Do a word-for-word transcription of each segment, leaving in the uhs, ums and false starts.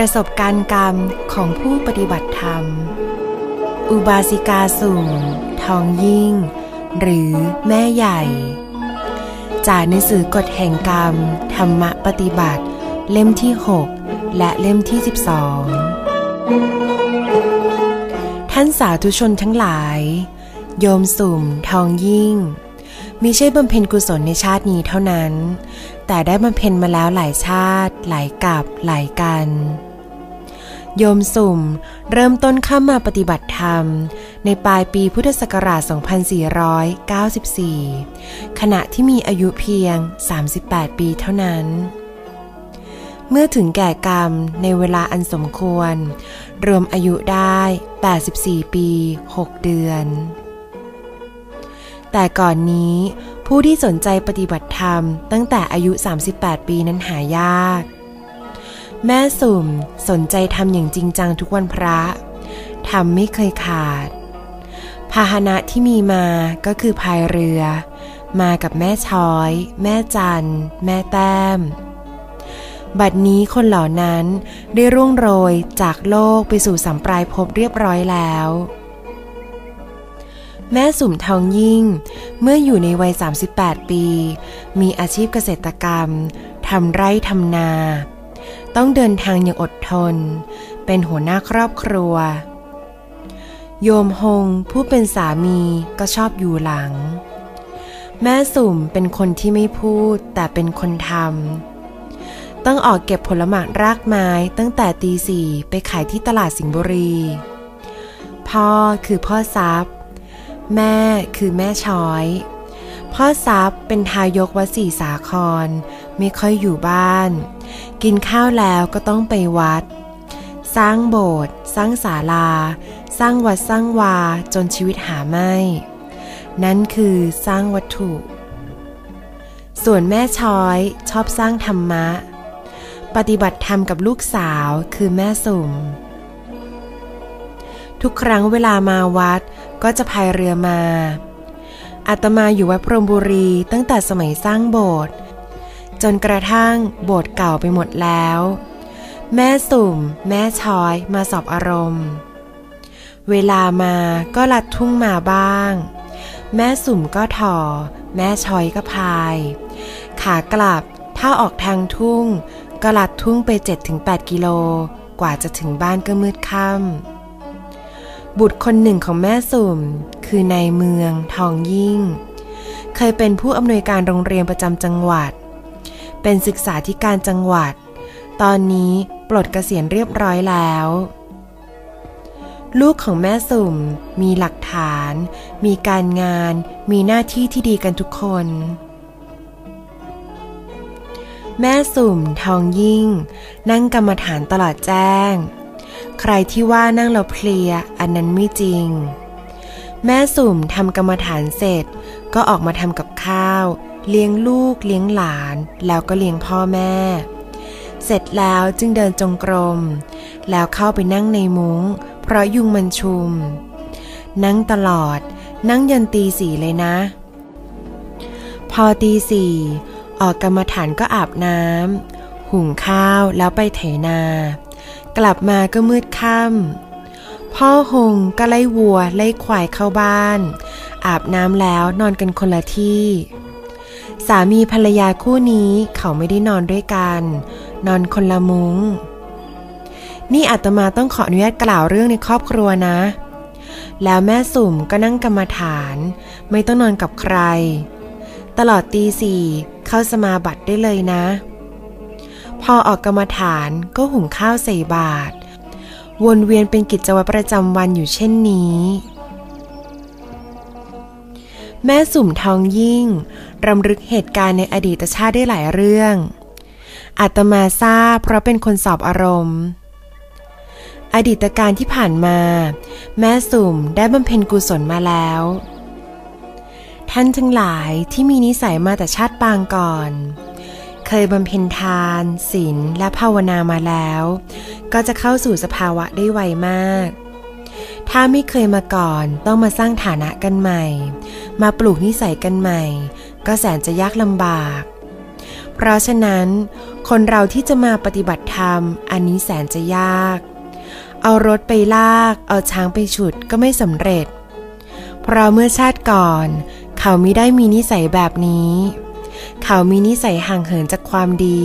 ประสบการณ์กรรมของผู้ปฏิบัติธรรมอุบาสิกาสุ่มทองยิ่งหรือแม่ใหญ่จากหนังสือกฎแห่งกรรมธรรมะปฏิบัติเล่มที่หกและเล่มที่สิบสองท่านสาธุชนทั้งหลายโยมสุ่มทองยิ่งมิใช่บำเพ็ญกุศลในชาตินี้เท่านั้นแต่ได้บำเพ็ญมาแล้วหลายชาติหลายกับหลายกันโยมสุ่มเริ่มต้นเข้ามาปฏิบัติธรรมในปลายปีพุทธศักราช สองพันสี่ร้อยเก้าสิบสี่ ขณะที่มีอายุเพียง สามสิบแปด ปีเท่านั้นเมื่อถึงแก่กรรมในเวลาอันสมควรรวมอายุได้ แปดสิบสี่ ปี หก เดือนแต่ก่อนนี้ผู้ที่สนใจปฏิบัติธรรมตั้งแต่อายุ สามสิบแปด ปีนั้นหายากแม่สุ่มสนใจทำอย่างจริงจังทุกวันพระทำไม่เคยขาดพาหนะที่มีมาก็คือพายเรือมากับแม่ช้อยแม่จันแม่แต้มบัดนี้คนเหล่านั้นได้ร่วงโรยจากโลกไปสู่สัมปรายภพเรียบร้อยแล้วแม่สุ่มทองยิ่งเมื่ออยู่ในวัยสามสิบแปดปีมีอาชีพเกษตรกรรมทำไร่ทำนาต้องเดินทางอย่างอดทนเป็นหัวหน้าครอบครัวโยมฮงผู้เป็นสามีก็ชอบอยู่หลังแม่สุ่มเป็นคนที่ไม่พูดแต่เป็นคนทำต้องออกเก็บผลไม้รากไม้ตั้งแต่ตีสี่ไปขายที่ตลาดสิงห์บุรีพ่อคือพ่อทรัพย์แม่คือแม่ช้อยพ่อทรัพย์เป็นทายกวัดสี่สาครไม่ค่อยอยู่บ้านกินข้าวแล้วก็ต้องไปวัดสร้างโบสถ์สร้างศาลาสร้างวัดสร้างวาจนชีวิตหาไม่นั่นคือสร้างวัตถุส่วนแม่ช้อยชอบสร้างธรรมะปฏิบัติธรรมกับลูกสาวคือแม่สุ่มทุกครั้งเวลามาวัดก็จะพายเรือมาอาตมาอยู่วัดพรหมบุรีตั้งแต่สมัยสร้างโบสถ์จนกระทั่งโบสถ์เก่าไปหมดแล้วแม่สุ่มแม่ช้อยมาสอบอารมณ์เวลามาก็ลัดทุ่งมาบ้างแม่สุ่มก็ถ่อแม่ช้อยก็พายขากลับถ้าออกทางทุ่งก็ลัดทุ่งไป เจ็ดถึงแปด กิโลกว่าจะถึงบ้านก็มืดค่ำบุตรคนหนึ่งของแม่สุ่มคือนายเมืองทองยิ่งเคยเป็นผู้อำนวยการโรงเรียนประจำจังหวัดเป็นศึกษาธิการจังหวัดตอนนี้ปลดเกษียณเรียบร้อยแล้วลูกของแม่สุ่มมีหลักฐานมีการงานมีหน้าที่ที่ดีกันทุกคนแม่สุ่มทองยิ่งนั่งกรรมฐานตลอดแจ้งใครที่ว่านั่งแล้วเพลียอันนั้นไม่จริงแม่สุ่มทำกรรมฐานเสร็จก็ออกมาทำกับข้าวเลี้ยงลูกเลี้ยงหลานแล้วก็เลี้ยงพ่อแม่เสร็จแล้วจึงเดินจงกรมแล้วเข้าไปนั่งในมุ้งเพราะยุงมันชุมนั่งตลอดนั่งยันตีสี่เลยนะพอตีสี่ออกกรรมฐานก็อาบน้ำหุงข้าวแล้วไปไถนากลับมาก็มืดค่ำพ่อหงก็ไล่วัวไล่ควายเข้าบ้านอาบน้ำแล้วนอนกันคนละที่สามีภรรยาคู่นี้เขาไม่ได้นอนด้วยกันนอนคนละมุ้งนี่อาตมาต้องขออนุญาตกล่าวเรื่องในครอบครัวนะแล้วแม่สุ่มก็นั่งกรรมฐานไม่ต้องนอนกับใครตลอดตีสี่เข้าสมาบัติได้เลยนะพอออกกรรมฐานก็หุงข้าวใส่บาตรวนเวียนเป็นกิจวัตรประจำวันอยู่เช่นนี้แม่สุ่มทองยิ่งรำลึกเหตุการณ์ในอดีตชาติได้หลายเรื่องอาตมาทราบเพราะเป็นคนสอบอารมณ์อดีตการที่ผ่านมาแม่สุ่มได้บำเพ็ญกุศลมาแล้วท่านทั้งหลายที่มีนิสัยมาแต่ชาติปางก่อนเคยบำเพ็ญทานศีลและภาวนามาแล้วก็จะเข้าสู่สภาวะได้ไวมากถ้าไม่เคยมาก่อนต้องมาสร้างฐานะกันใหม่มาปลูกนิสัยกันใหม่ก็แสนจะยากลำบากเพราะฉะนั้น คนเราที่จะมาปฏิบัติธรรมอันนี้แสนจะยากเอารถไปลากเอาช้างไปฉุดก็ไม่สำเร็จเพราะเมื่อชาติก่อนเขามิได้มีนิสัยแบบนี้เขามีนิสัยห่างเหินจากความดี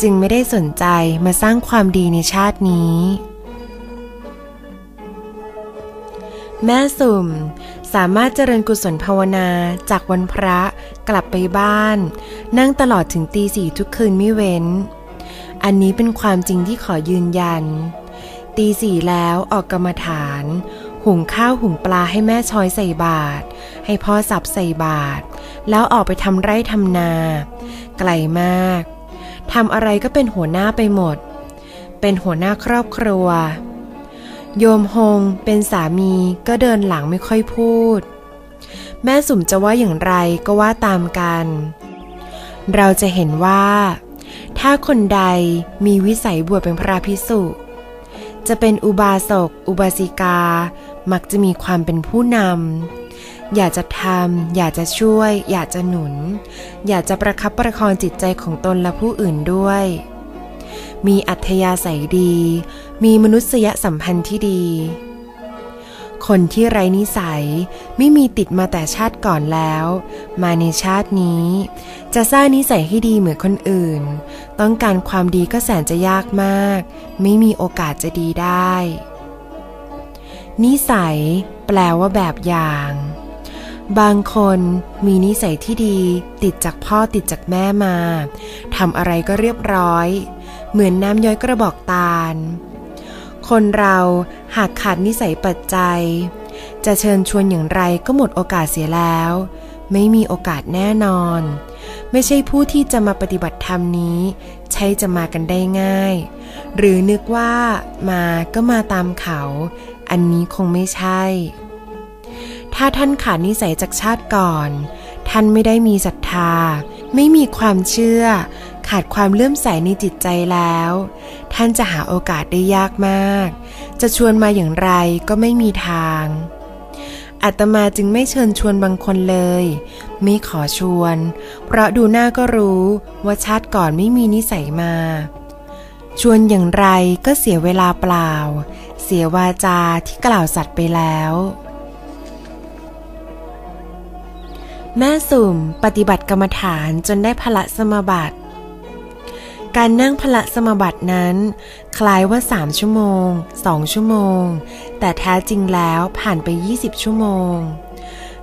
จึงไม่ได้สนใจมาสร้างความดีในชาตินี้แม่สุ่มสามารถเจริญกุศลภาวนาจากวันพระกลับไปบ้านนั่งตลอดถึงตีสี่ทุกคืนไม่เว้นอันนี้เป็นความจริงที่ขอยืนยันตีสี่แล้วออกกรรมฐานหุงข้าวหุงปลาให้แม่ช้อยใส่บาตรให้พ่อสับใส่บาตรแล้วออกไปทำไร่ทำนาไกลมากทำอะไรก็เป็นหัวหน้าไปหมดเป็นหัวหน้าครอบครัวโยมฮงเป็นสามีก็เดินหลังไม่ค่อยพูดแม่สุ่มจะว่าอย่างไรก็ว่าตามกันเราจะเห็นว่าถ้าคนใดมีวิสัยบวชเป็นพระภิกษุจะเป็นอุบาสกอุบาสิกามักจะมีความเป็นผู้นำอยากจะทำอยากจะช่วยอยากจะหนุนอยากจะประคับประคองจิตใจของตนและผู้อื่นด้วยมีอัธยาศัยดีมีมนุษยสัมพันธ์ที่ดีคนที่ไร้นิสัยไม่มีติดมาแต่ชาติก่อนแล้วมาในชาตินี้จะสร้างนิสัยให้ดีเหมือนคนอื่นต้องการความดีก็แสนจะยากมากไม่มีโอกาสจะดีได้นิสัยแปลว่าแบบอย่างบางคนมีนิสัยที่ดีติดจากพ่อติดจากแม่มาทำอะไรก็เรียบร้อยเหมือนน้ำย้อยกระบอกตาลคนเราหากขาดนิสัยปัจจัยจะเชิญชวนอย่างไรก็หมดโอกาสเสียแล้วไม่มีโอกาสแน่นอนไม่ใช่ผู้ที่จะมาปฏิบัติธรรมนี้ใช่จะมากันได้ง่ายหรือนึกว่ามาก็มาตามเขาอันนี้คงไม่ใช่ถ้าท่านขาดนิสัยจากชาติก่อนท่านไม่ได้มีศรัทธาไม่มีความเชื่อขาดความเลื่อมใสในจิตใจแล้วท่านจะหาโอกาสได้ยากมากจะชวนมาอย่างไรก็ไม่มีทางอาตมาจึงไม่เชิญชวนบางคนเลยไม่ขอชวนเพราะดูหน้าก็รู้ว่าชาติก่อนไม่มีนิสัยมาชวนอย่างไรก็เสียเวลาเปล่าเสียวาจาที่กล่าวสัตย์ไปแล้วแม่สุ่มปฏิบัติกรรมฐานจนได้พละสมบัติการนั่งพละสมบัตินั้นคล้ายว่าสามชั่วโมงสองชั่วโมงแต่แท้จริงแล้วผ่านไปยี่สิบชั่วโมง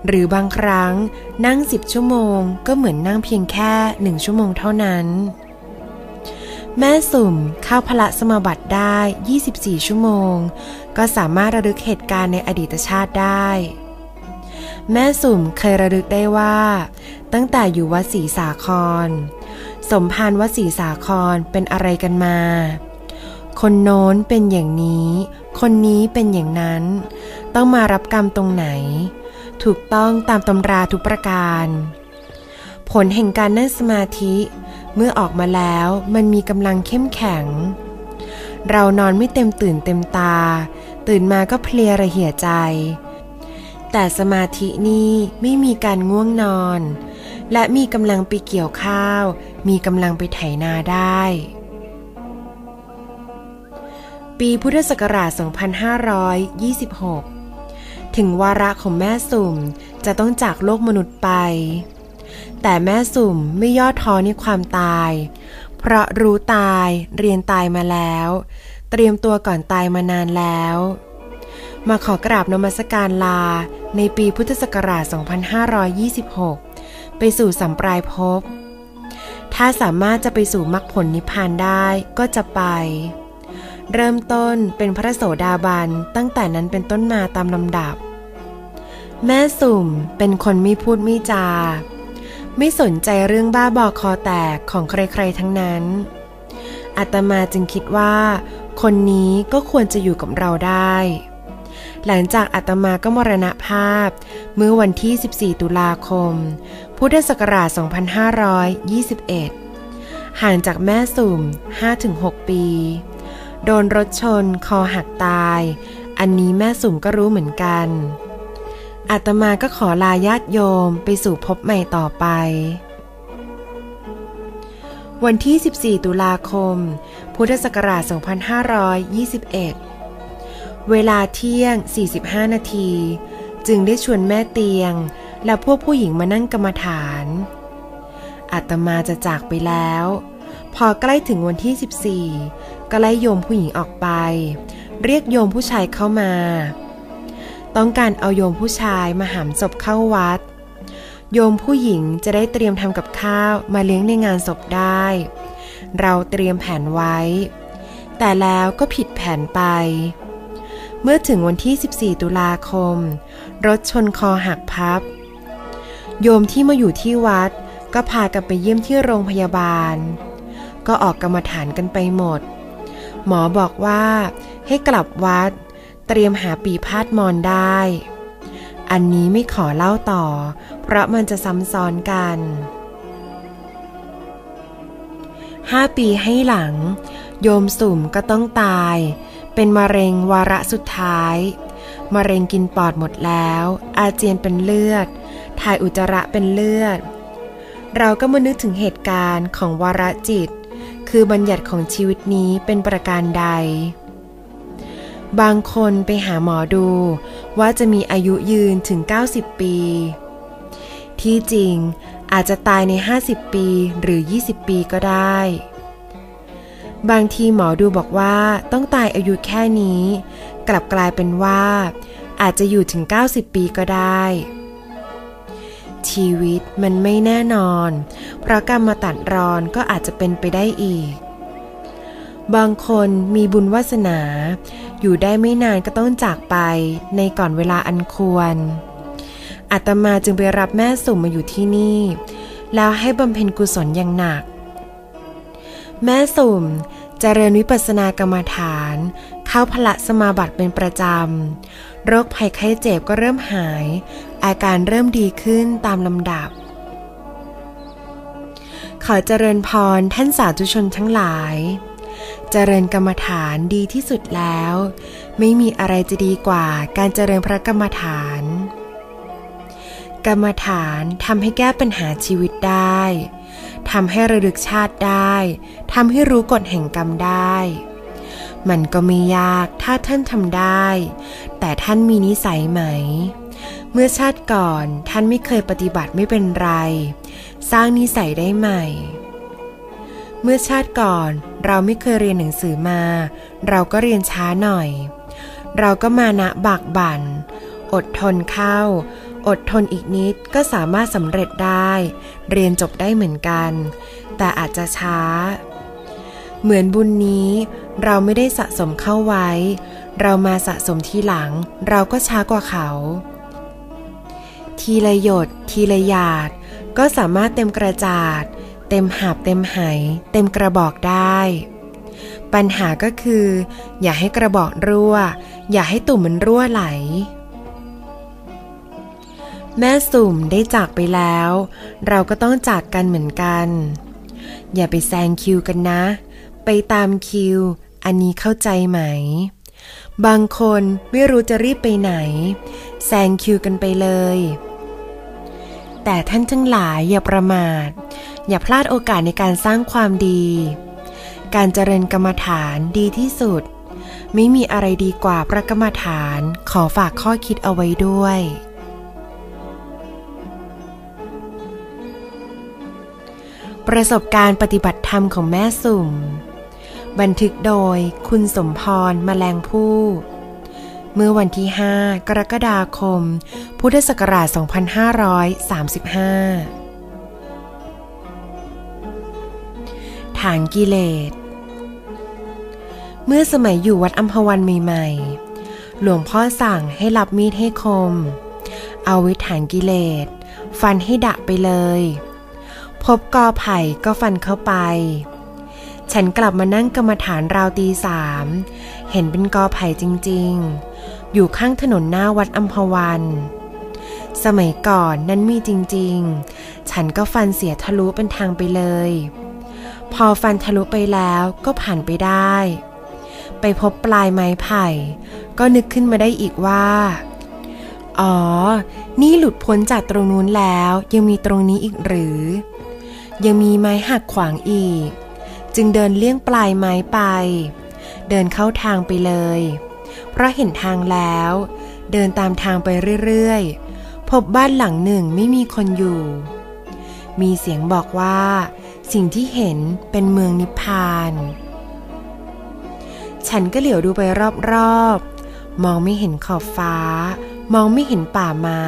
หรือบางครั้งนั่งสิบชั่วโมงก็เหมือนนั่งเพียงแค่หนึ่งชั่วโมงเท่านั้นแม่สุ่มเข้าพละสมบัติได้ยี่สิบสี่ชั่วโมงก็สามารถระลึกเหตุการณ์ในอดีตชาติได้แม่สุ่มเคยระลึกได้ว่าตั้งแต่อยู่วัดศรีสาครสมภารวัดศรีสาครเป็นอะไรกันมาคนโน้นเป็นอย่างนี้คนนี้เป็นอย่างนั้นต้องมารับกรรมตรงไหนถูกต้องตามตำราทุกประการผลแห่งการนั่งสมาธิเมื่อออกมาแล้วมันมีกำลังเข้มแข็งเรานอนไม่เต็มตื่นเต็มตาตื่นมาก็เพลียระเหี่ยใจแต่สมาธินี่ไม่มีการง่วงนอนและมีกำลังไปเกี่ยวข้าวมีกำลังไปไถนาได้ปีพุทธศักราชสองพันห้าร้อยยี่สิบหกถึงวาระของแม่สุ่มจะต้องจากโลกมนุษย์ไปแต่แม่สุ่มไม่ย่อท้อในความตายเพราะรู้ตายเรียนตายมาแล้วเตรียมตัวก่อนตายมานานแล้วมาขอกราบนมัสการลาในปีพุทธศักราชสองพันห้าร้อยยี่สิบหกไปสู่สัมปรายภพถ้าสามารถจะไปสู่มรรคผลนิพพานได้ก็จะไปเริ่มต้นเป็นพระโสดาบันตั้งแต่นั้นเป็นต้นมาตามลำดับแม่สุ่มเป็นคนไม่พูดไม่จาไม่สนใจเรื่องบ้าบอคอแตกของใครๆทั้งนั้นอาตมาจึงคิดว่าคนนี้ก็ควรจะอยู่กับเราได้หลังจากอาตมาก็มรณภาพเมื่อวันที่สิบสี่ตุลาคมพุทธศักราชสองพันห้าร้อยยี่สิบเอ็ดห่างจากแม่สุ่ม ห้าถึงหก ปีโดนรถชนคอหักตายอันนี้แม่สุ่มก็รู้เหมือนกันอาตมาก็ขอลาญาติโยมไปสู่ภพใหม่ต่อไป วันที่สิบสี่ตุลาคมพุทธศักราชสองพันห้าร้อยยี่สิบเอ็ดเวลาเที่ยงสี่สิบห้านาทีจึงได้ชวนแม่เตียงและพวกผู้หญิงมานั่งกรรมฐานอาตมาจะจากไปแล้วพอใกล้ถึงวันที่สิบสี่ก็ไล่โยมผู้หญิงออกไปเรียกโยมผู้ชายเข้ามาต้องการเอาโยมผู้ชายมาหามศพเข้าวัดโยมผู้หญิงจะได้เตรียมทำกับข้าวมาเลี้ยงในงานศพได้เราเตรียมแผนไว้แต่แล้วก็ผิดแผนไปเมื่อถึงวันที่สิบสี่ตุลาคมรถชนคอหักพับโยมที่มาอยู่ที่วัดก็พากันไปเยี่ยมที่โรงพยาบาลก็ออกกรรมฐานกันไปหมดหมอบอกว่าให้กลับวัดเตรียมหาปีพาดมอนได้อันนี้ไม่ขอเล่าต่อเพราะมันจะซ้ำซ้อนกันห้าปีให้หลังโยมสุ่มก็ต้องตายเป็นมะเร็งวาระสุดท้ายมะเร็งกินปอดหมดแล้วอาเจียนเป็นเลือดถ่ายอุจจาระเป็นเลือดเราก็มานึกถึงเหตุการณ์ของวาระจิตคือบัญญัติของชีวิตนี้เป็นประการใดบางคนไปหาหมอดูว่าจะมีอายุยืนถึงเก้าสิบปีที่จริงอาจจะตายในห้าสิบปีหรือยี่สิบปีก็ได้บางทีหมอดูบอกว่าต้องตายอายุแค่นี้กลับกลายเป็นว่าอาจจะอยู่ถึงเก้าสิบปีก็ได้ชีวิตมันไม่แน่นอนเพราะกรรมตัดรอนก็อาจจะเป็นไปได้อีกบางคนมีบุญวาสนาอยู่ได้ไม่นานก็ต้องจากไปในก่อนเวลาอันควรอาตมาจึงไปรับแม่สุ่มมาอยู่ที่นี่แล้วให้บำเพ็ญกุศลอย่างหนักแม่สุ่มเจริญวิปัสสนากรรมฐานเข้าพละสมาบัติเป็นประจำโรคภัยไข้เจ็บก็เริ่มหายอาการเริ่มดีขึ้นตามลำดับขอเจริญพรท่านสาธุชนทั้งหลายเจริญกรรมฐานดีที่สุดแล้วไม่มีอะไรจะดีกว่าการเจริญพระกรรมฐานกรรมฐานทำให้แก้ปัญหาชีวิตได้ทำให้ระลึกชาติได้ทำให้รู้กฎแห่งกรรมได้มันก็ไม่ยากถ้าท่านทำได้แต่ท่านมีนิสัยไหมเมื่อชาติก่อนท่านไม่เคยปฏิบัติไม่เป็นไรสร้างนิสัยได้ใหม่เมื่อชาติก่อนเราไม่เคยเรียนหนังสือมาเราก็เรียนช้าหน่อยเราก็มานะบากบั่นอดทนเข้าอดทนอีกนิดก็สามารถสำเร็จได้เรียนจบได้เหมือนกันแต่อาจจะช้าเหมือนบุญนี้เราไม่ได้สะสมเข้าไว้เรามาสะสมทีหลังเราก็ช้ากว่าเขาทีละหยดทีละหยาดก็สามารถเต็มกระจาดเต็มหาบเต็มไหเต็มกระบอกได้ปัญหาก็คืออย่าให้กระบอกรั่วอย่าให้ตุ่มมันรั่วไหลแม่สุ่มได้จากไปแล้วเราก็ต้องจากกันเหมือนกันอย่าไปแซงคิวกันนะไปตามคิวอันนี้เข้าใจไหมบางคนไม่รู้จะรีบไปไหนแซงคิวกันไปเลยแต่ท่านทั้งหลายอย่าประมาทอย่าพลาดโอกาสในการสร้างความดีการเจริญกรรมฐานดีที่สุดไม่มีอะไรดีกว่าพระกรรมฐานขอฝากข้อคิดเอาไว้ด้วยประสบการณ์ปฏิบัติธรรมของแม่สุ่มบันทึกโดยคุณสมพร แมลงผู้เมื่อวันที่ห้ากรกฎาคมพุทธศักราชสองพันห้าร้อยสามสิบห้าทางกิเลสเมื่อสมัยอยู่วัดอัมพวันใหม่ๆหลวงพ่อสั่งให้รับมีดให้คมเอาไว้ถางกิเลสฟันให้ดะไปเลยพบกอไผ่ก็ฟันเข้าไปฉันกลับมานั่งกรรมฐานราวตีสามเห็นเป็นกอไผ่จริงๆอยู่ข้างถนนหน้าวัดอัมพวันสมัยก่อนนั้นมีจริงๆฉันก็ฟันเสียทะลุเป็นทางไปเลยพอฟันทะลุไปแล้วก็ผ่านไปได้ไปพบปลายไม้ไผ่ก็นึกขึ้นมาได้อีกว่าอ๋อนี่หลุดพ้นจากตรงนู้นแล้วยังมีตรงนี้อีกหรือ ยังมีไม้หักขวางอีกจึงเดินเลี่ยงปลายไม้ไปเดินเข้าทางไปเลยเพราะเห็นทางแล้วเดินตามทางไปเรื่อยๆพบบ้านหลังหนึ่งไม่มีคนอยู่มีเสียงบอกว่าสิ่งที่เห็นเป็นเมืองนิพพานฉันก็เหลียวดูไปรอบๆมองไม่เห็นขอบฟ้ามองไม่เห็นป่าไม้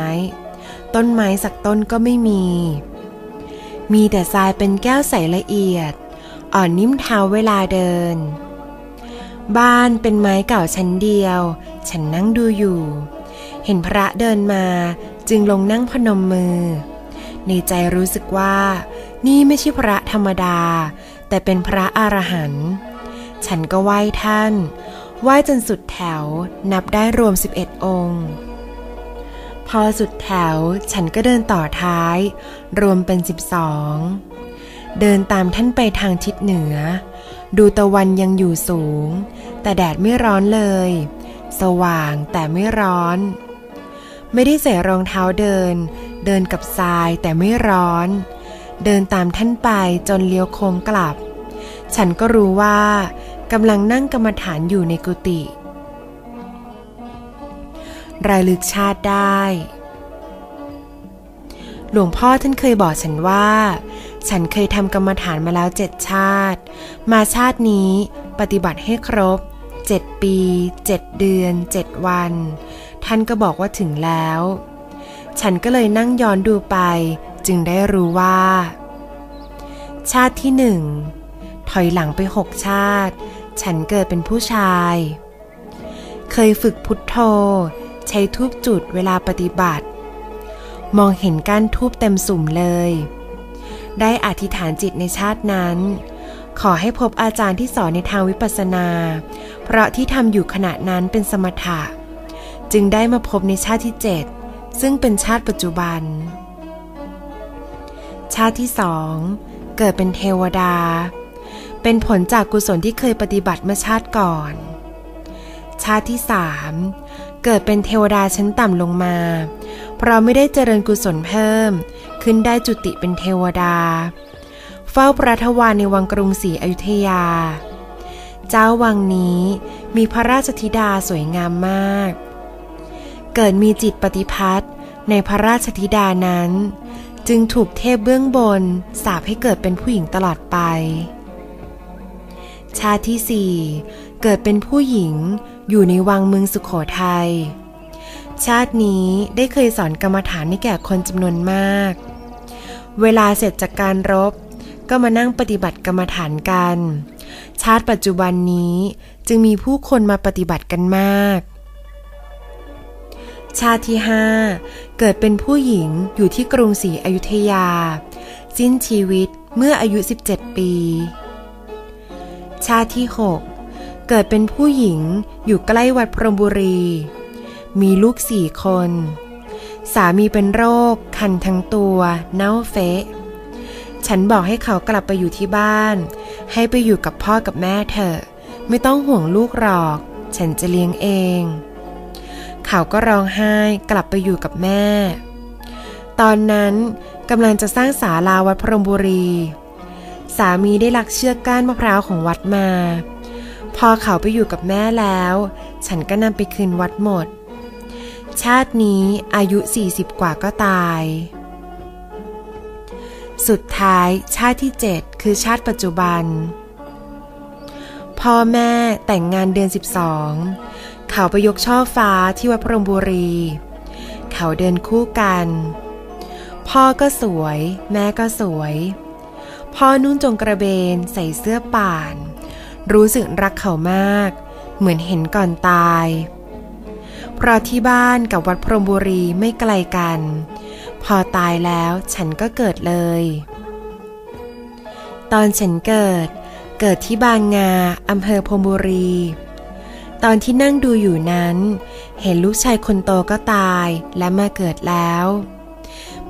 ต้นไม้สักต้นก็ไม่มีมีแต่ทรายเป็นแก้วใสละเอียดอ่อนนิ่มเท้าเวลาเดินบ้านเป็นไม้เก่าชั้นเดียวฉันนั่งดูอยู่เห็นพระเดินมาจึงลงนั่งพนมมือในใจรู้สึกว่านี่ไม่ใช่พระธรรมดาแต่เป็นพระอรหันต์ฉันก็ไหว้ท่านไหว้จนสุดแถวนับได้รวมสิบเอ็ดองค์พอสุดแถวฉันก็เดินต่อท้ายรวมเป็นสิบสองเดินตามท่านไปทางทิศเหนือดูตะวันยังอยู่สูงแต่แดดไม่ร้อนเลยสว่างแต่ไม่ร้อนไม่ได้ใส่รองเท้าเดินเดินกับทรายแต่ไม่ร้อนเดินตามท่านไปจนเลี้ยวโค้งกลับฉันก็รู้ว่ากำลังนั่งกรรมฐานอยู่ในกุฏิรายลึกชาติได้หลวงพ่อท่านเคยบอกฉันว่าฉันเคยทำกรรมฐานมาแล้วเจ็ดชาติมาชาตินี้ปฏิบัติให้ครบเจ็ดปีเจ็ดเดือนเจ็ดวันท่านก็บอกว่าถึงแล้วฉันก็เลยนั่งย้อนดูไปจึงได้รู้ว่าชาติที่หนึ่งถอยหลังไปหกชาติฉันเกิดเป็นผู้ชายเคยฝึกพุทโธใช้ทูบจุดเวลาปฏิบัติมองเห็นก้านทูบเต็มสุ่มเลยได้อธิษฐานจิตในชาตินั้นขอให้พบอาจารย์ที่สอนในทางวิปัสสนาเพราะที่ทำอยู่ขณะนั้นเป็นสมถะจึงได้มาพบในชาติที่เจ็ดซึ่งเป็นชาติปัจจุบันชาติที่สองเกิดเป็นเทวดาเป็นผลจากกุศลที่เคยปฏิบัติเมื่อชาติก่อนชาติที่สามเกิดเป็นเทวดาชั้นต่ำลงมาเพราะไม่ได้เจริญกุศลเพิ่มขึ้นได้จุติเป็นเทวดาเฝ้าพระทวารในวังกรุงศรีอยุธยาเจ้าวังนี้มีพระราชธิดาสวยงามมากเกิดมีจิตปฏิพัทธ์ในพระราชธิดานั้นจึงถูกเทพเบื้องบนสาปให้เกิดเป็นผู้หญิงตลอดไปชาติที่สี่เกิดเป็นผู้หญิงอยู่ในวังเมืองสุโขทัยชาตินี้ได้เคยสอนกรรมฐานให้แก่คนจำนวนมากเวลาเสร็จจากการรบก็มานั่งปฏิบัติกรรมฐานกันชาติปัจจุบันนี้จึงมีผู้คนมาปฏิบัติกันมากชาติที่ห้าเกิดเป็นผู้หญิงอยู่ที่กรุงศรีอยุธยาสิ้นชีวิตเมื่ออายุสิบเจ็ดปีชาติที่หกเกิดเป็นผู้หญิงอยู่ใกล้วัดพรหมบุรีมีลูกสี่คนสามีเป็นโรคคันทั้งตัวเน่าเฟะฉันบอกให้เขากลับไปอยู่ที่บ้านให้ไปอยู่กับพ่อกับแม่เธอไม่ต้องห่วงลูกหรอกฉันจะเลี้ยงเองเขาก็ร้องไห้กลับไปอยู่กับแม่ตอนนั้นกำลังจะสร้างศาลาวัดพรหมบุรีสามีได้ลักเชือกก้านมะพร้าวของวัดมาพอเขาไปอยู่กับแม่แล้วฉันก็นำไปคืนวัดหมดชาตินี้อายุสี่สิบกว่าก็ตายสุดท้ายชาติที่เจ็ดคือชาติปัจจุบันพ่อแม่แต่งงานเดือนสิบสองเขาไปยกช่อฟ้าที่วัดพรหมบุรีเขาเดินคู่กันพ่อก็สวยแม่ก็สวยพ่อนุ่งจงกระเบนใส่เสื้อป่านรู้สึกรักเขามากเหมือนเห็นก่อนตายเพราะที่บ้านกับวัดพรหมบุรีไม่ไกลกันพอตายแล้วฉันก็เกิดเลยตอนฉันเกิดเกิดที่บางงาอำเภอพรหมบุรีตอนที่นั่งดูอยู่นั้นเห็นลูกชายคนโตก็ตายและมาเกิดแล้ว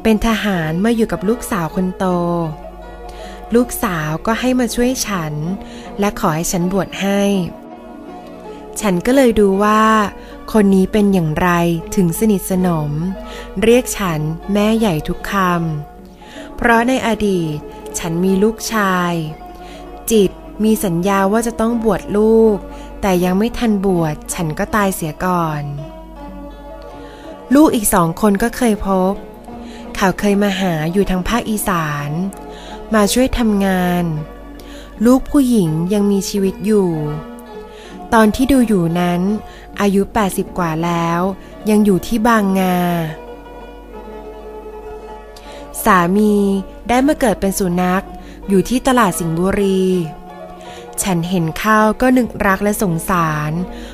เป็นทหารมาอยู่กับลูกสาวคนโตลูกสาวก็ให้มาช่วยฉันและขอให้ฉันบวชให้ฉันก็เลยดูว่าคนนี้เป็นอย่างไรถึงสนิทสนมเรียกฉันแม่ใหญ่ทุกคำเพราะในอดีต ฉันมีลูกชายจิตมีสัญญาว่าจะต้องบวชลูกแต่ยังไม่ทันบวชฉันก็ตายเสียก่อนลูกอีกสองคนก็เคยพบเขาเคยมาหาอยู่ทางภาคอีสานมาช่วยทำงานลูกผู้หญิงยังมีชีวิตอยู่ตอนที่ดูอยู่นั้นอายุแปดสิบกว่าแล้วยังอยู่ที่บางนาสามีได้มาเกิดเป็นสุนัขอยู่ที่ตลาดสิงห์บุรีฉันเห็นเข้าก็นึกรักและสงสาร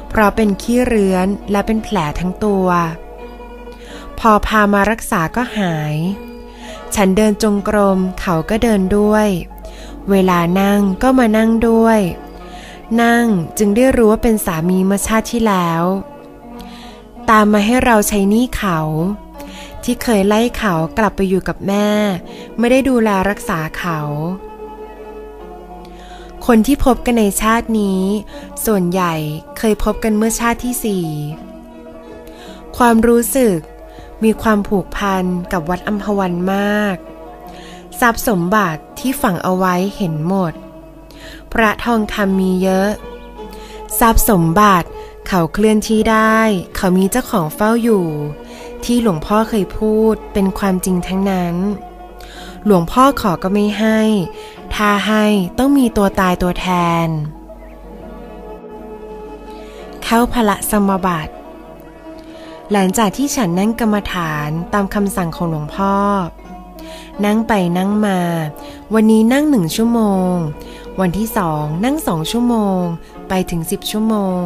เพราะเป็นขี้เรื้อนและเป็นแผลทั้งตัวพอพามารักษาก็หายฉันเดินจงกรมเขาก็เดินด้วยเวลานั่งก็มานั่งด้วยนั่งจึงได้รู้ว่าเป็นสามีมาชาติที่แล้วตามมาให้เราใช้หนี้เขาที่เคยไล่เขากลับไปอยู่กับแม่ไม่ได้ดูแลรักษาเขาคนที่พบกันในชาตินี้ส่วนใหญ่เคยพบกันเมื่อชาติที่สี่ความรู้สึกมีความผูกพันกับวัดอัมพวันมากทรัพย์สมบัติที่ฝังเอาไว้เห็นหมดพระทองคำมีเยอะทรัพย์สมบัติเขาเคลื่อนที่ได้เขามีเจ้าของเฝ้าอยู่ที่หลวงพ่อเคยพูดเป็นความจริงทั้งนั้นหลวงพ่อขอก็ไม่ให้ถ้าให้ต้องมีตัวตายตัวแทนเข้าพละสมบัติหลังจากที่ฉันนั่งกรรมฐานตามคำสั่งของหลวงพ่อนั่งไปนั่งมาวันนี้นั่งหนึ่งชั่วโมงวันที่สองนั่งสองชั่วโมงไปถึงสิบชั่วโมง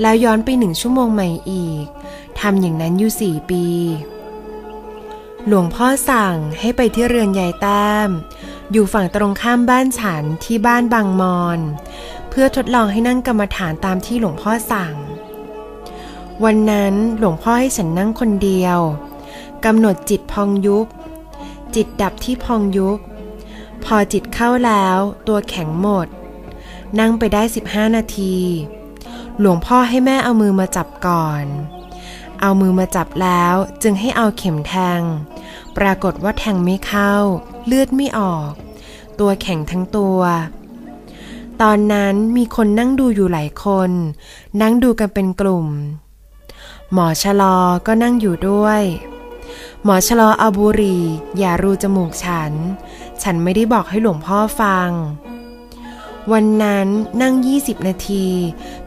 แล้วย้อนไปหนึ่งชั่วโมงใหม่อีกทำอย่างนั้นอยู่สี่ปีหลวงพ่อสั่งให้ไปที่เรือนยายแต้มอยู่ฝั่งตรงข้ามบ้านฉันที่บ้านบางมอนเพื่อทดลองให้นั่งกรรมฐานตามที่หลวงพ่อสั่งวันนั้นหลวงพ่อให้ฉันนั่งคนเดียวกำหนดจิตพองยุบจิตดับที่พองยุบพอจิตเข้าแล้วตัวแข็งหมดนั่งไปได้สิบห้านาทีหลวงพ่อให้แม่เอามือมาจับก่อนเอามือมาจับแล้วจึงให้เอาเข็มแทงปรากฏว่าแทงไม่เข้าเลือดไม่ออกตัวแข็งทั้งตัวตอนนั้นมีคนนั่งดูอยู่หลายคนนั่งดูกันเป็นกลุ่มหมอชะลอก็นั่งอยู่ด้วยหมอชะลอเอาบุหรี่อย่ารูจมูกฉันฉันไม่ได้บอกให้หลวงพ่อฟังวันนั้นนั่งยี่สิบนาที